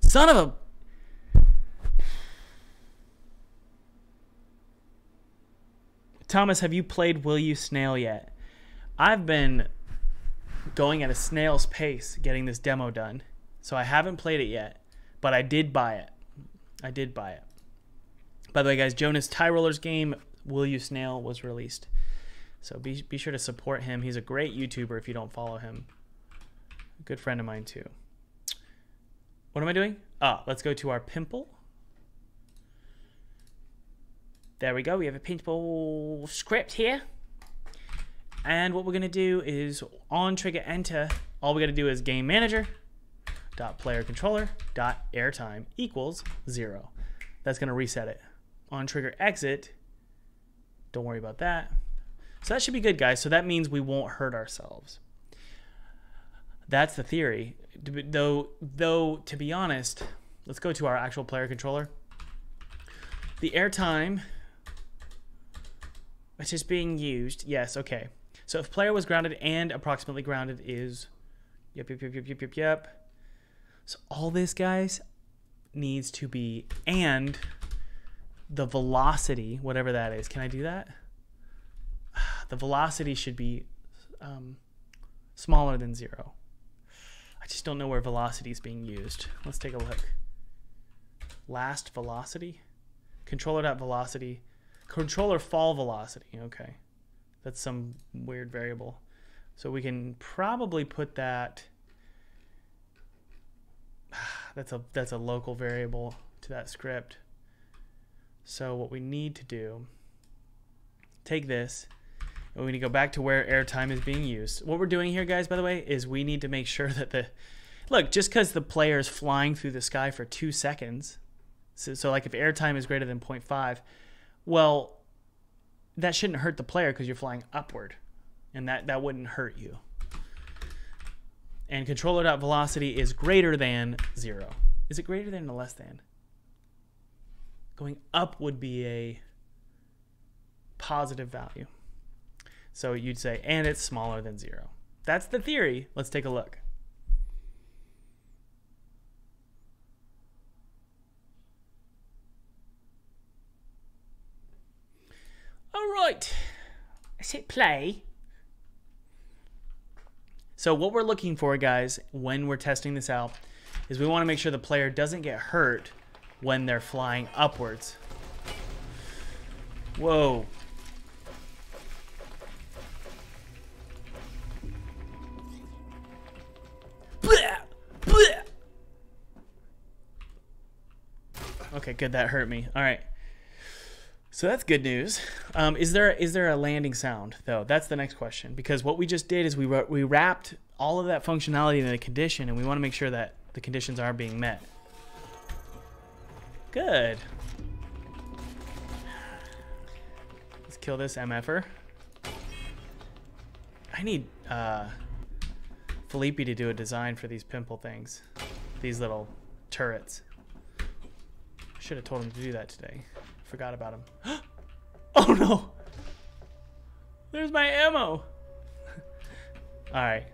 Son of a... Thomas, have you played Will You Snail yet? I've been going at a snail's pace getting this demo done, so I haven't played it yet, but I did buy it. I did buy it. By the way, guys, Jonas Tyroller's game, Will You Snail, was released. So be sure to support him. He's a great YouTuber if you don't follow him. A good friend of mine, too. What am I doing? Ah, let's go to our pimple. There we go. We have a pimple script here. And what we're going to do is on trigger enter, all we got to do is game manager dot player controller dot airtime equals 0. That's going to reset it. On trigger exit, don't worry about that. So that should be good, guys. So that means we won't hurt ourselves. That's the theory. Though to be honest, let's go to our actual player controller. The airtime, which is being used, yes, okay. So if player was grounded and approximately grounded is, yep. So all this, guys, needs to be, and the velocity, whatever that is. Can I do that? The velocity should be smaller than 0. I just don't know where velocity is being used. Let's take a look. Last velocity, controller.velocity, controller fall velocity, okay. That's some weird variable. So we can probably put that, that's a local variable to that script. So what we need to do, take this, and we need to go back to where airtime is being used. What we're doing here, guys, by the way, is we need to make sure that the, look, just because the player is flying through the sky for 2 seconds, so like if airtime is greater than 0.5, well, that shouldn't hurt the player because you're flying upward, and that wouldn't hurt you. And controller.velocity is greater than 0. Is it greater than or less than? Going up would be a positive value. So you'd say, and it's smaller than 0. That's the theory. Let's take a look. All right, let's hit play. So what we're looking for, guys, when we're testing this out is we want to make sure the player doesn't get hurt when they're flying upwards. Whoa. Okay, good. That hurt me. All right. So that's good news. Is there a landing sound though? That's the next question, because what we just did is we wrapped all of that functionality in a condition, and we want to make sure that the conditions are being met. Good. Let's kill this MFer. I need Felipe to do a design for these pimple things, these little turrets. I should have told him to do that today. Forgot about him. Oh no! There's my ammo! Alright.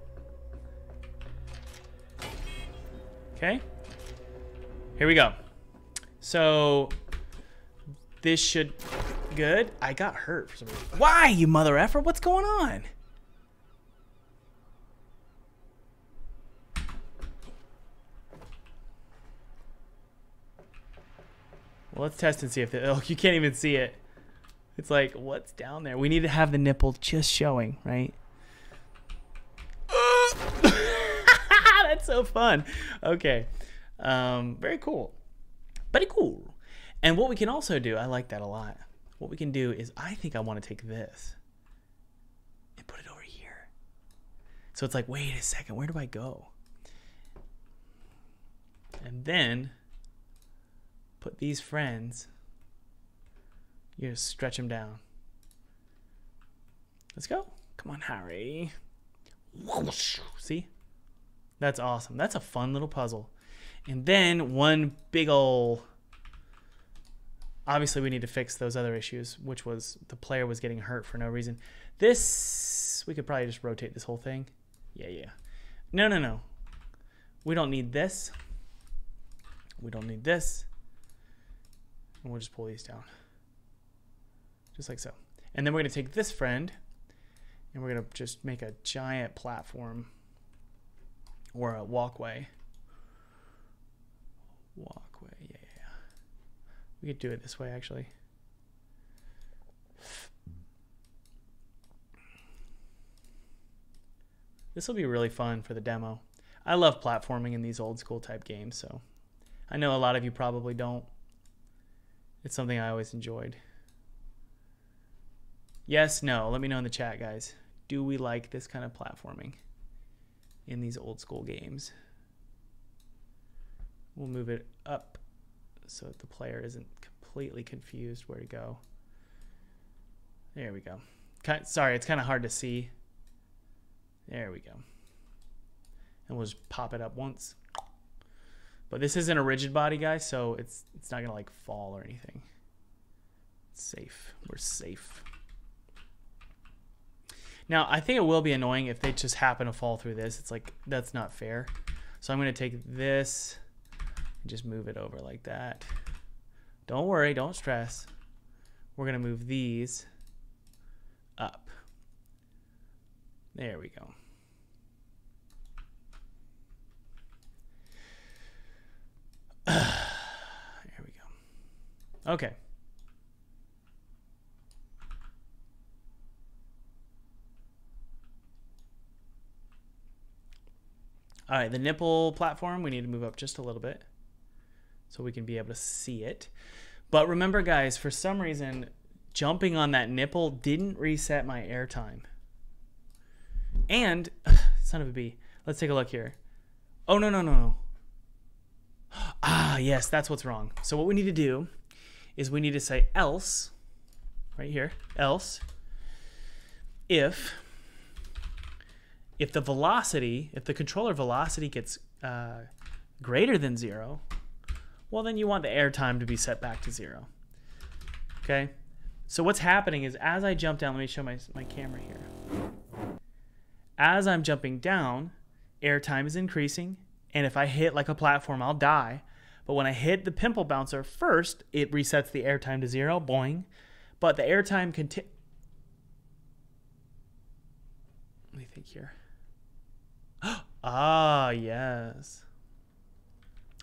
Okay. Here we go. So, this should... Good. I got hurt for some reason. Why, you mother effer? What's going on? Well, let's test and see if it, oh, you can't even see it. It's like, what's down there? We need to have the nipple just showing, right? That's so fun. Okay. Very cool. Very cool. And what we can also do, I like that a lot. What we can do is I think I want to take this and put it over here. So it's like, wait a second, where do I go? And then... put these friends, you just stretch them down. Let's go. Come on, Harry. Whoosh. See? That's awesome. That's a fun little puzzle. And then one big ol'... Obviously, we need to fix those other issues, which was the player was getting hurt for no reason. This... we could probably just rotate this whole thing. Yeah, yeah. No, no, no. We don't need this. We don't need this. And we'll just pull these down, just like so. And then we're going to take this friend, and we're going to just make a giant platform or a walkway. Walkway, yeah, yeah. We could do it this way, actually. This will be really fun for the demo. I love platforming in these old school type games, so I know a lot of you probably don't. It's something I always enjoyed. Yes, no. Let me know in the chat, guys. Do we like this kind of platforming in these old school games? We'll move it up so that the player isn't completely confused where to go. There we go. Sorry, it's kind of hard to see. There we go. And we'll just pop it up once. But this isn't a rigid body, guys, so it's not going to, like, fall or anything. It's safe. We're safe. Now, I think it will be annoying if they just happen to fall through this. It's like, that's not fair. So I'm going to take this and just move it over like that. Don't worry. Don't stress. We're going to move these up. There we go. There we go. Okay. All right, the nipple platform, we need to move up just a little bit so we can be able to see it. But remember, guys, for some reason, jumping on that nipple didn't reset my airtime. And, son of a bee, let's take a look here. Oh, no, no, no, no. Ah, yes, that's what's wrong. So what we need to do is we need to say else, right here, else, if the velocity, if the controller velocity gets greater than 0, well, then you want the airtime to be set back to 0. Okay? So what's happening is as I jump down, let me show my camera here. As I'm jumping down, airtime is increasing. And if I hit like a platform, I'll die. But when I hit the pimple bouncer first, it resets the airtime to 0, boing. But the airtime continues. Let me think here. Ah, yes.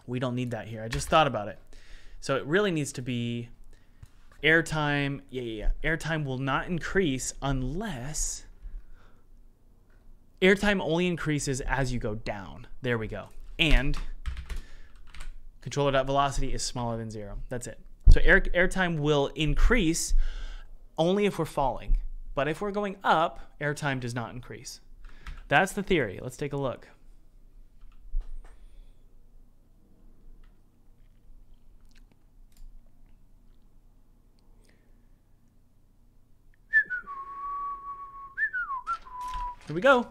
We don't need that here. I just thought about it. So it really needs to be airtime. Yeah, yeah, yeah. Airtime will not increase unless... airtime only increases as you go down. There we go. And Controller.velocity is smaller than 0. That's it. So airtime will increase only if we're falling. But if we're going up, airtime does not increase. That's the theory. Let's take a look. Here we go.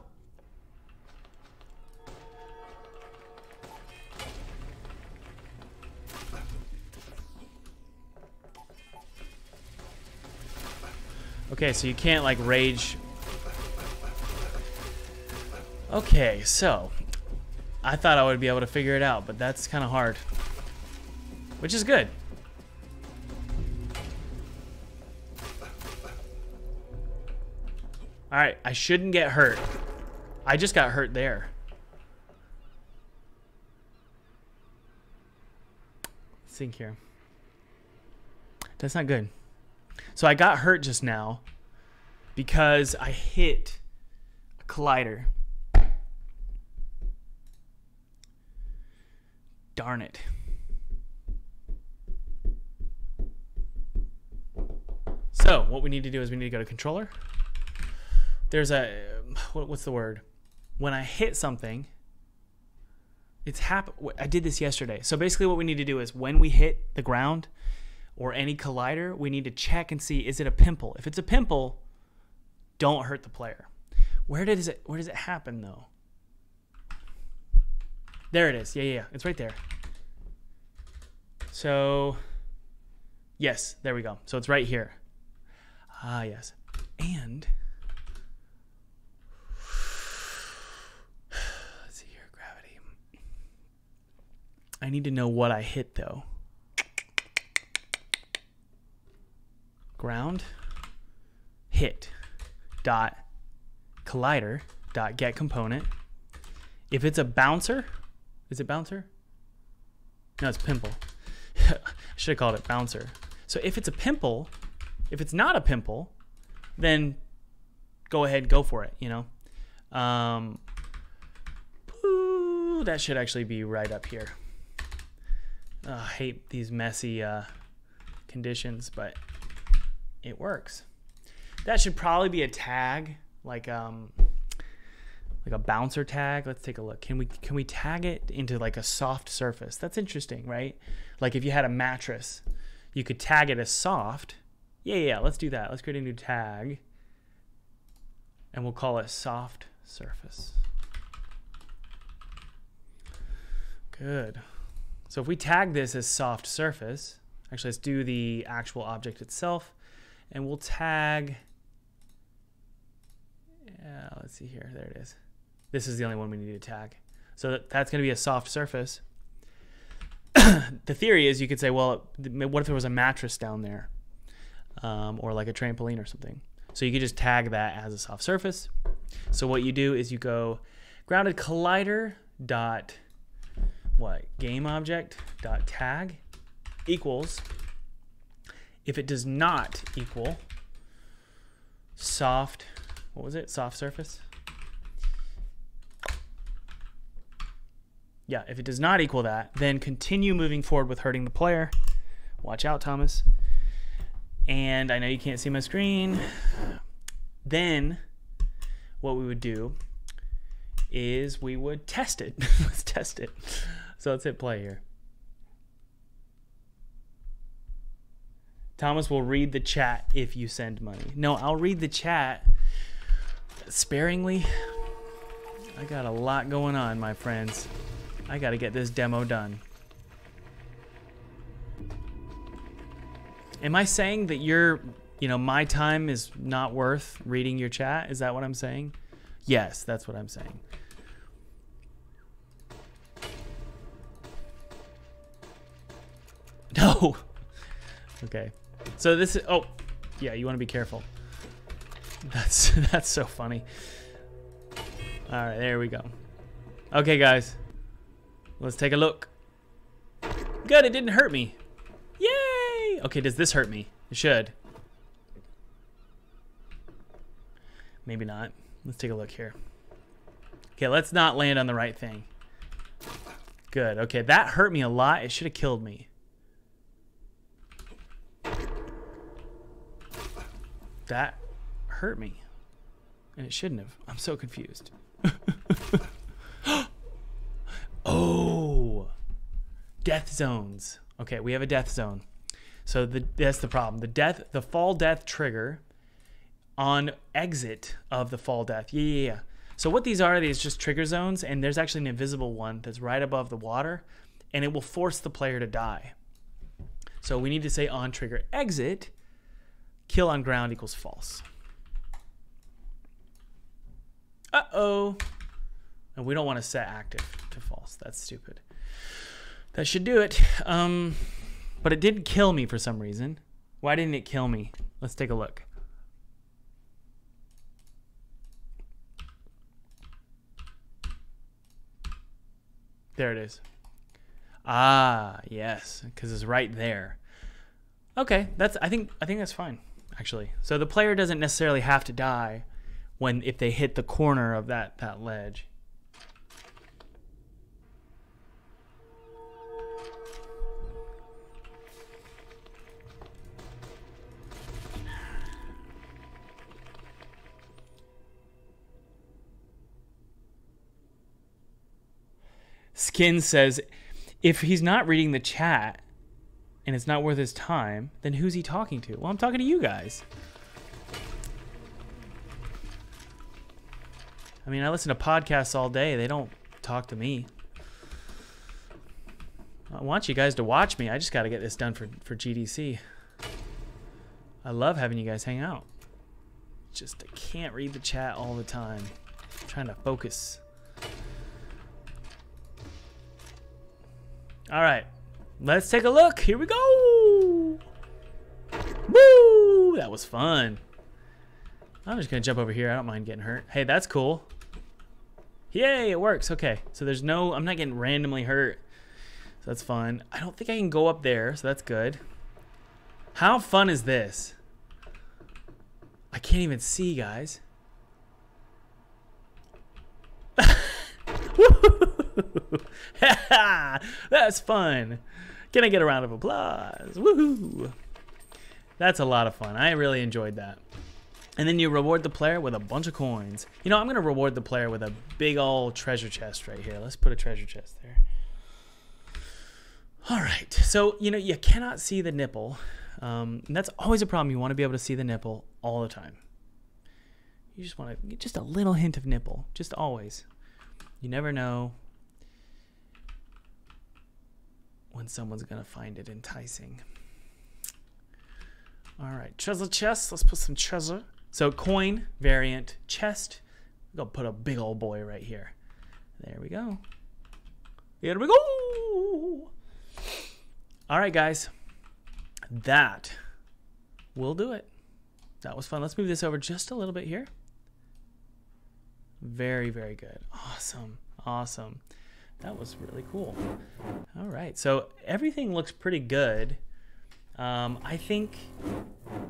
Okay, so you can't like rage. Okay, so I thought I would be able to figure it out, but that's kind of hard, which is good. All right, I shouldn't get hurt. I just got hurt there. Let's think here. That's not good. So I got hurt just now because I hit a collider. Darn it. So what we need to do is we need to go to controller. There's a, what's the word? When I hit something, it's happened. I did this yesterday. So basically what we need to do is when we hit the ground or any collider, we need to check and see, is it a pimple? If it's a pimple, don't hurt the player. Where does it happen though? There it is. Yeah. It's right there. So yes, there we go. So it's right here. Ah, yes. And I need to know what I hit though. Ground, hit, dot, collider, dot, get component. If it's a bouncer, is it bouncer? No, it's pimple. I should have called it bouncer. So if it's a pimple, if it's not a pimple, then go ahead, go for it, you know? Ooh, that should actually be right up here. Oh, I hate these messy conditions, but it works. That should probably be a tag, like a bouncer tag. Let's take a look. Can we tag it into like a soft surface? That's interesting, right? Like if you had a mattress, you could tag it as soft. Yeah, let's do that. Let's create a new tag, and we'll call it soft surface. Good. So if we tag this as soft surface, actually let's do the actual object itself, and we'll tag, let's see here, there it is. This is the only one we need to tag. So that's gonna be a soft surface. The theory is you could say, well, what if there was a mattress down there? Or like a trampoline or something. So you could just tag that as a soft surface. So what you do is you go grounded collider dot what, game object dot tag equals, if it does not equal soft, what was it, soft surface? Yeah, if it does not equal that, then continue moving forward with hurting the player. Watch out, Thomas. And I know you can't see my screen. Then what we would do is we would test it. Let's test it. So let's hit play here. Thomas will read the chat if you send money. No, I'll read the chat sparingly. I got a lot going on, my friends. I got to get this demo done. Am I saying that your, you know, my time is not worth reading your chat? Is that what I'm saying? Yes, that's what I'm saying. No. Okay. So this is, oh, yeah, you want to be careful. That's so funny. All right, there we go. Okay, guys. Let's take a look. Good, it didn't hurt me. Yay! Okay, does this hurt me? It should. Maybe not. Let's take a look here. Okay, let's not land on the right thing. Good. Okay, that hurt me a lot. It should have killed me. That hurt me. And it shouldn't have. I'm so confused. Oh. Death zones. Okay, we have a death zone. So that's the problem. The fall death trigger on exit of the fall death. Yeah. So what these are, these just trigger zones, and there's actually an invisible one that's right above the water, and it will force the player to die. So we need to say on trigger exit, kill on ground equals false. Uh-oh. And we don't want to set active to false. That's stupid. That should do it. But it did kill me for some reason. Why didn't it kill me? Let's take a look. There it is. Ah, yes, because it's right there. Okay, that's I think that's fine, actually. So the player doesn't necessarily have to die if they hit the corner of that ledge. Skin says, if he's not reading the chat and it's not worth his time, then who's he talking to? Well, I'm talking to you guys. I mean, I listen to podcasts all day. They don't talk to me. I want you guys to watch me. I just got to get this done for GDC. I love having you guys hang out. Just I can't read the chat all the time. I'm trying to focus. All right, let's take a look. Here we go. Woo, that was fun. I'm just gonna jump over here. I don't mind getting hurt. Hey, that's cool. Yay, it works. Okay, so there's no, I'm not getting randomly hurt. So that's fun. I don't think I can go up there, so that's good. How fun is this? I can't even see, guys. Woohoo! That's fun. Can I get a round of applause? Woohoo! That's a lot of fun. I really enjoyed that. And then you reward the player with a bunch of coins. You know, I'm gonna reward the player with a big old treasure chest right here. Let's put a treasure chest there. All right. So you know you cannot see the nipple. And that's always a problem. You want to be able to see the nipple all the time. You just want to get just a little hint of nipple, just always. You never know when someone's gonna find it enticing. All right, treasure chest. Let's put some treasure. So coin variant chest. We're gonna put a big old boy right here. There we go. Here we go. All right, guys. That will do it. That was fun. Let's move this over just a little bit here. Very, very good. Awesome. Awesome. That was really cool. All right. So everything looks pretty good. I think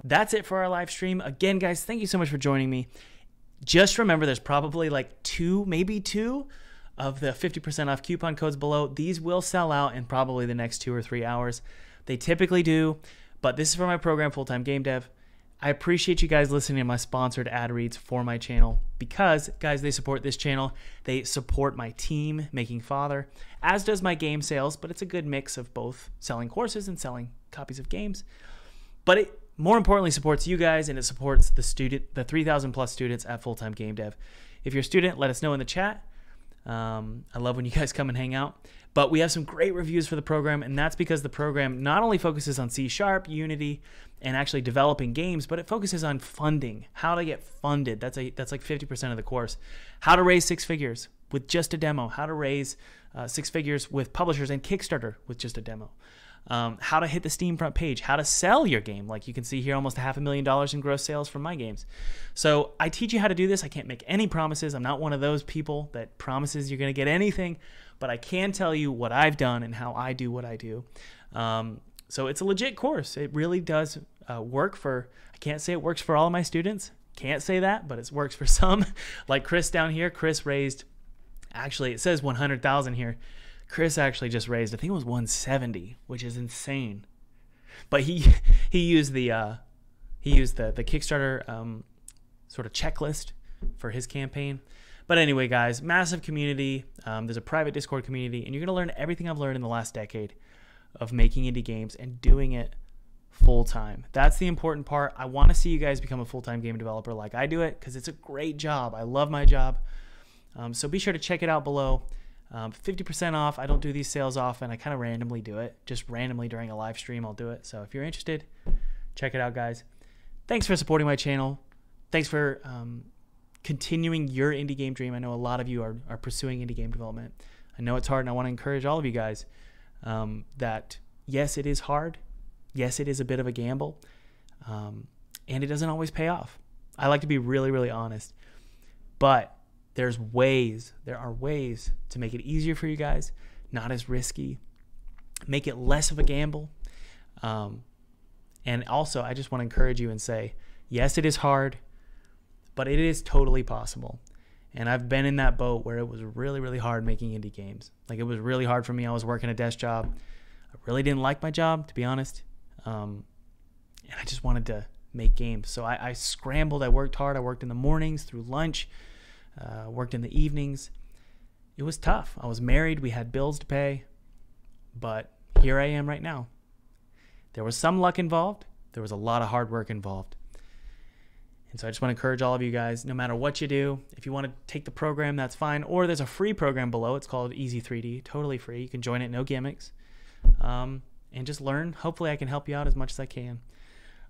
that's it for our live stream. Again, guys, thank you so much for joining me. Just remember there's probably like maybe two of the 50% off coupon codes below. These will sell out in probably the next 2 or 3 hours. They typically do, but this is for my program, Full-Time Game Dev. I appreciate you guys listening to my sponsored ad reads for my channel because, guys, they support this channel. They support my team making Father, as does my game sales, but it's a good mix of both selling courses and selling copies of games. But it, more importantly, supports you guys, and it supports the student, the 3,000 plus students at Full-Time Game Dev. If you're a student, let us know in the chat. I love when you guys come and hang out. But we have some great reviews for the program, and that's because the program not only focuses on C Sharp, Unity, and actually developing games, but it focuses on funding, how to get funded. That's like 50% of the course. How to raise 6 figures with just a demo. How to raise 6 figures with publishers and Kickstarter with just a demo. How to hit the Steam front page, how to sell your game. Like you can see here, almost $500,000 in gross sales from my games. So I teach you how to do this. I can't make any promises. I'm not one of those people that promises you're going to get anything, but I can tell you what I've done and how I do what I do. So it's a legit course. It really does work for, I can't say it works for all of my students. Can't say that, but it works for some. Like Chris down here, Chris raised, actually it says 100,000 here. Chris actually just raised, I think it was 170, which is insane. But he used the he used the Kickstarter sort of checklist for his campaign. But anyway, guys, massive community. There's a private Discord community, and you're gonna learn everything I've learned in the last decade of making indie games and doing it full-time. That's the important part. I want to see you guys become a full-time game developer like I do it, because it's a great job. I love my job. So be sure to check it out below. 50% off. I don't do these sales often. I kind of randomly do it. Just randomly during a live stream, I'll do it. So if you're interested, check it out, guys. Thanks for supporting my channel. Thanks for continuing your indie game dream. I know a lot of you are pursuing indie game development. I know it's hard, and I want to encourage all of you guys that, yes, it is hard. Yes, it is a bit of a gamble, and it doesn't always pay off. I like to be really, really honest, but there's ways, there are ways to make it easier for you guys, not as risky, make it less of a gamble. And also, I just want to encourage you and say, yes, it is hard, but it is totally possible. And I've been in that boat where it was really, really hard making indie games. Like, it was really hard for me. I was working a desk job. I really didn't like my job, to be honest. And I just wanted to make games. So I scrambled. I worked hard. I worked in the mornings through lunch. Worked in the evenings. It was tough. I was married. We had bills to pay. But here I am right now. There was some luck involved. There was a lot of hard work involved. And so I just want to encourage all of you guys, no matter what you do, if you want to take the program, that's fine. Or there's a free program below. It's called Easy 3D. Totally free. You can join it. No gimmicks. And just learn. Hopefully I can help you out as much as I can.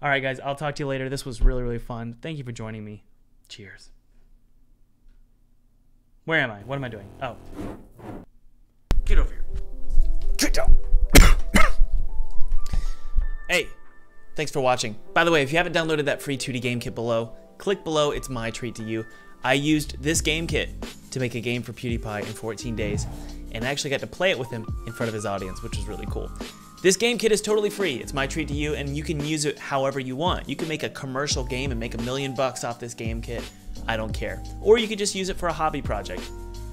All right, guys. I'll talk to you later. This was really, really fun. Thank you for joining me. Cheers. Where am I? What am I doing? Oh. Get over here. Get down. Hey, thanks for watching. By the way, if you haven't downloaded that free 2D game kit below, click below. It's my treat to you. I used this game kit to make a game for PewDiePie in 14 days, and I actually got to play it with him in front of his audience, which was really cool. This game kit is totally free. It's my treat to you, and you can use it however you want. You can make a commercial game and make $1 million off this game kit. I don't care. Or you could just use it for a hobby project.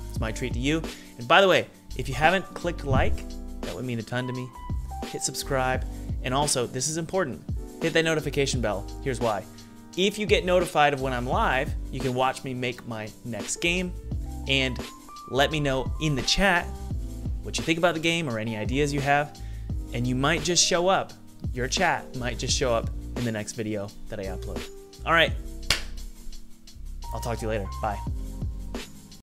It's my treat to you. And by the way, if you haven't clicked like, that would mean a ton to me. Hit subscribe. And also, this is important, hit that notification bell. Here's why. If you get notified of when I'm live, you can watch me make my next game, and let me know in the chat what you think about the game or any ideas you have. And you might just show up. Your chat might just show up in the next video that I upload. All right. I'll talk to you later. Bye.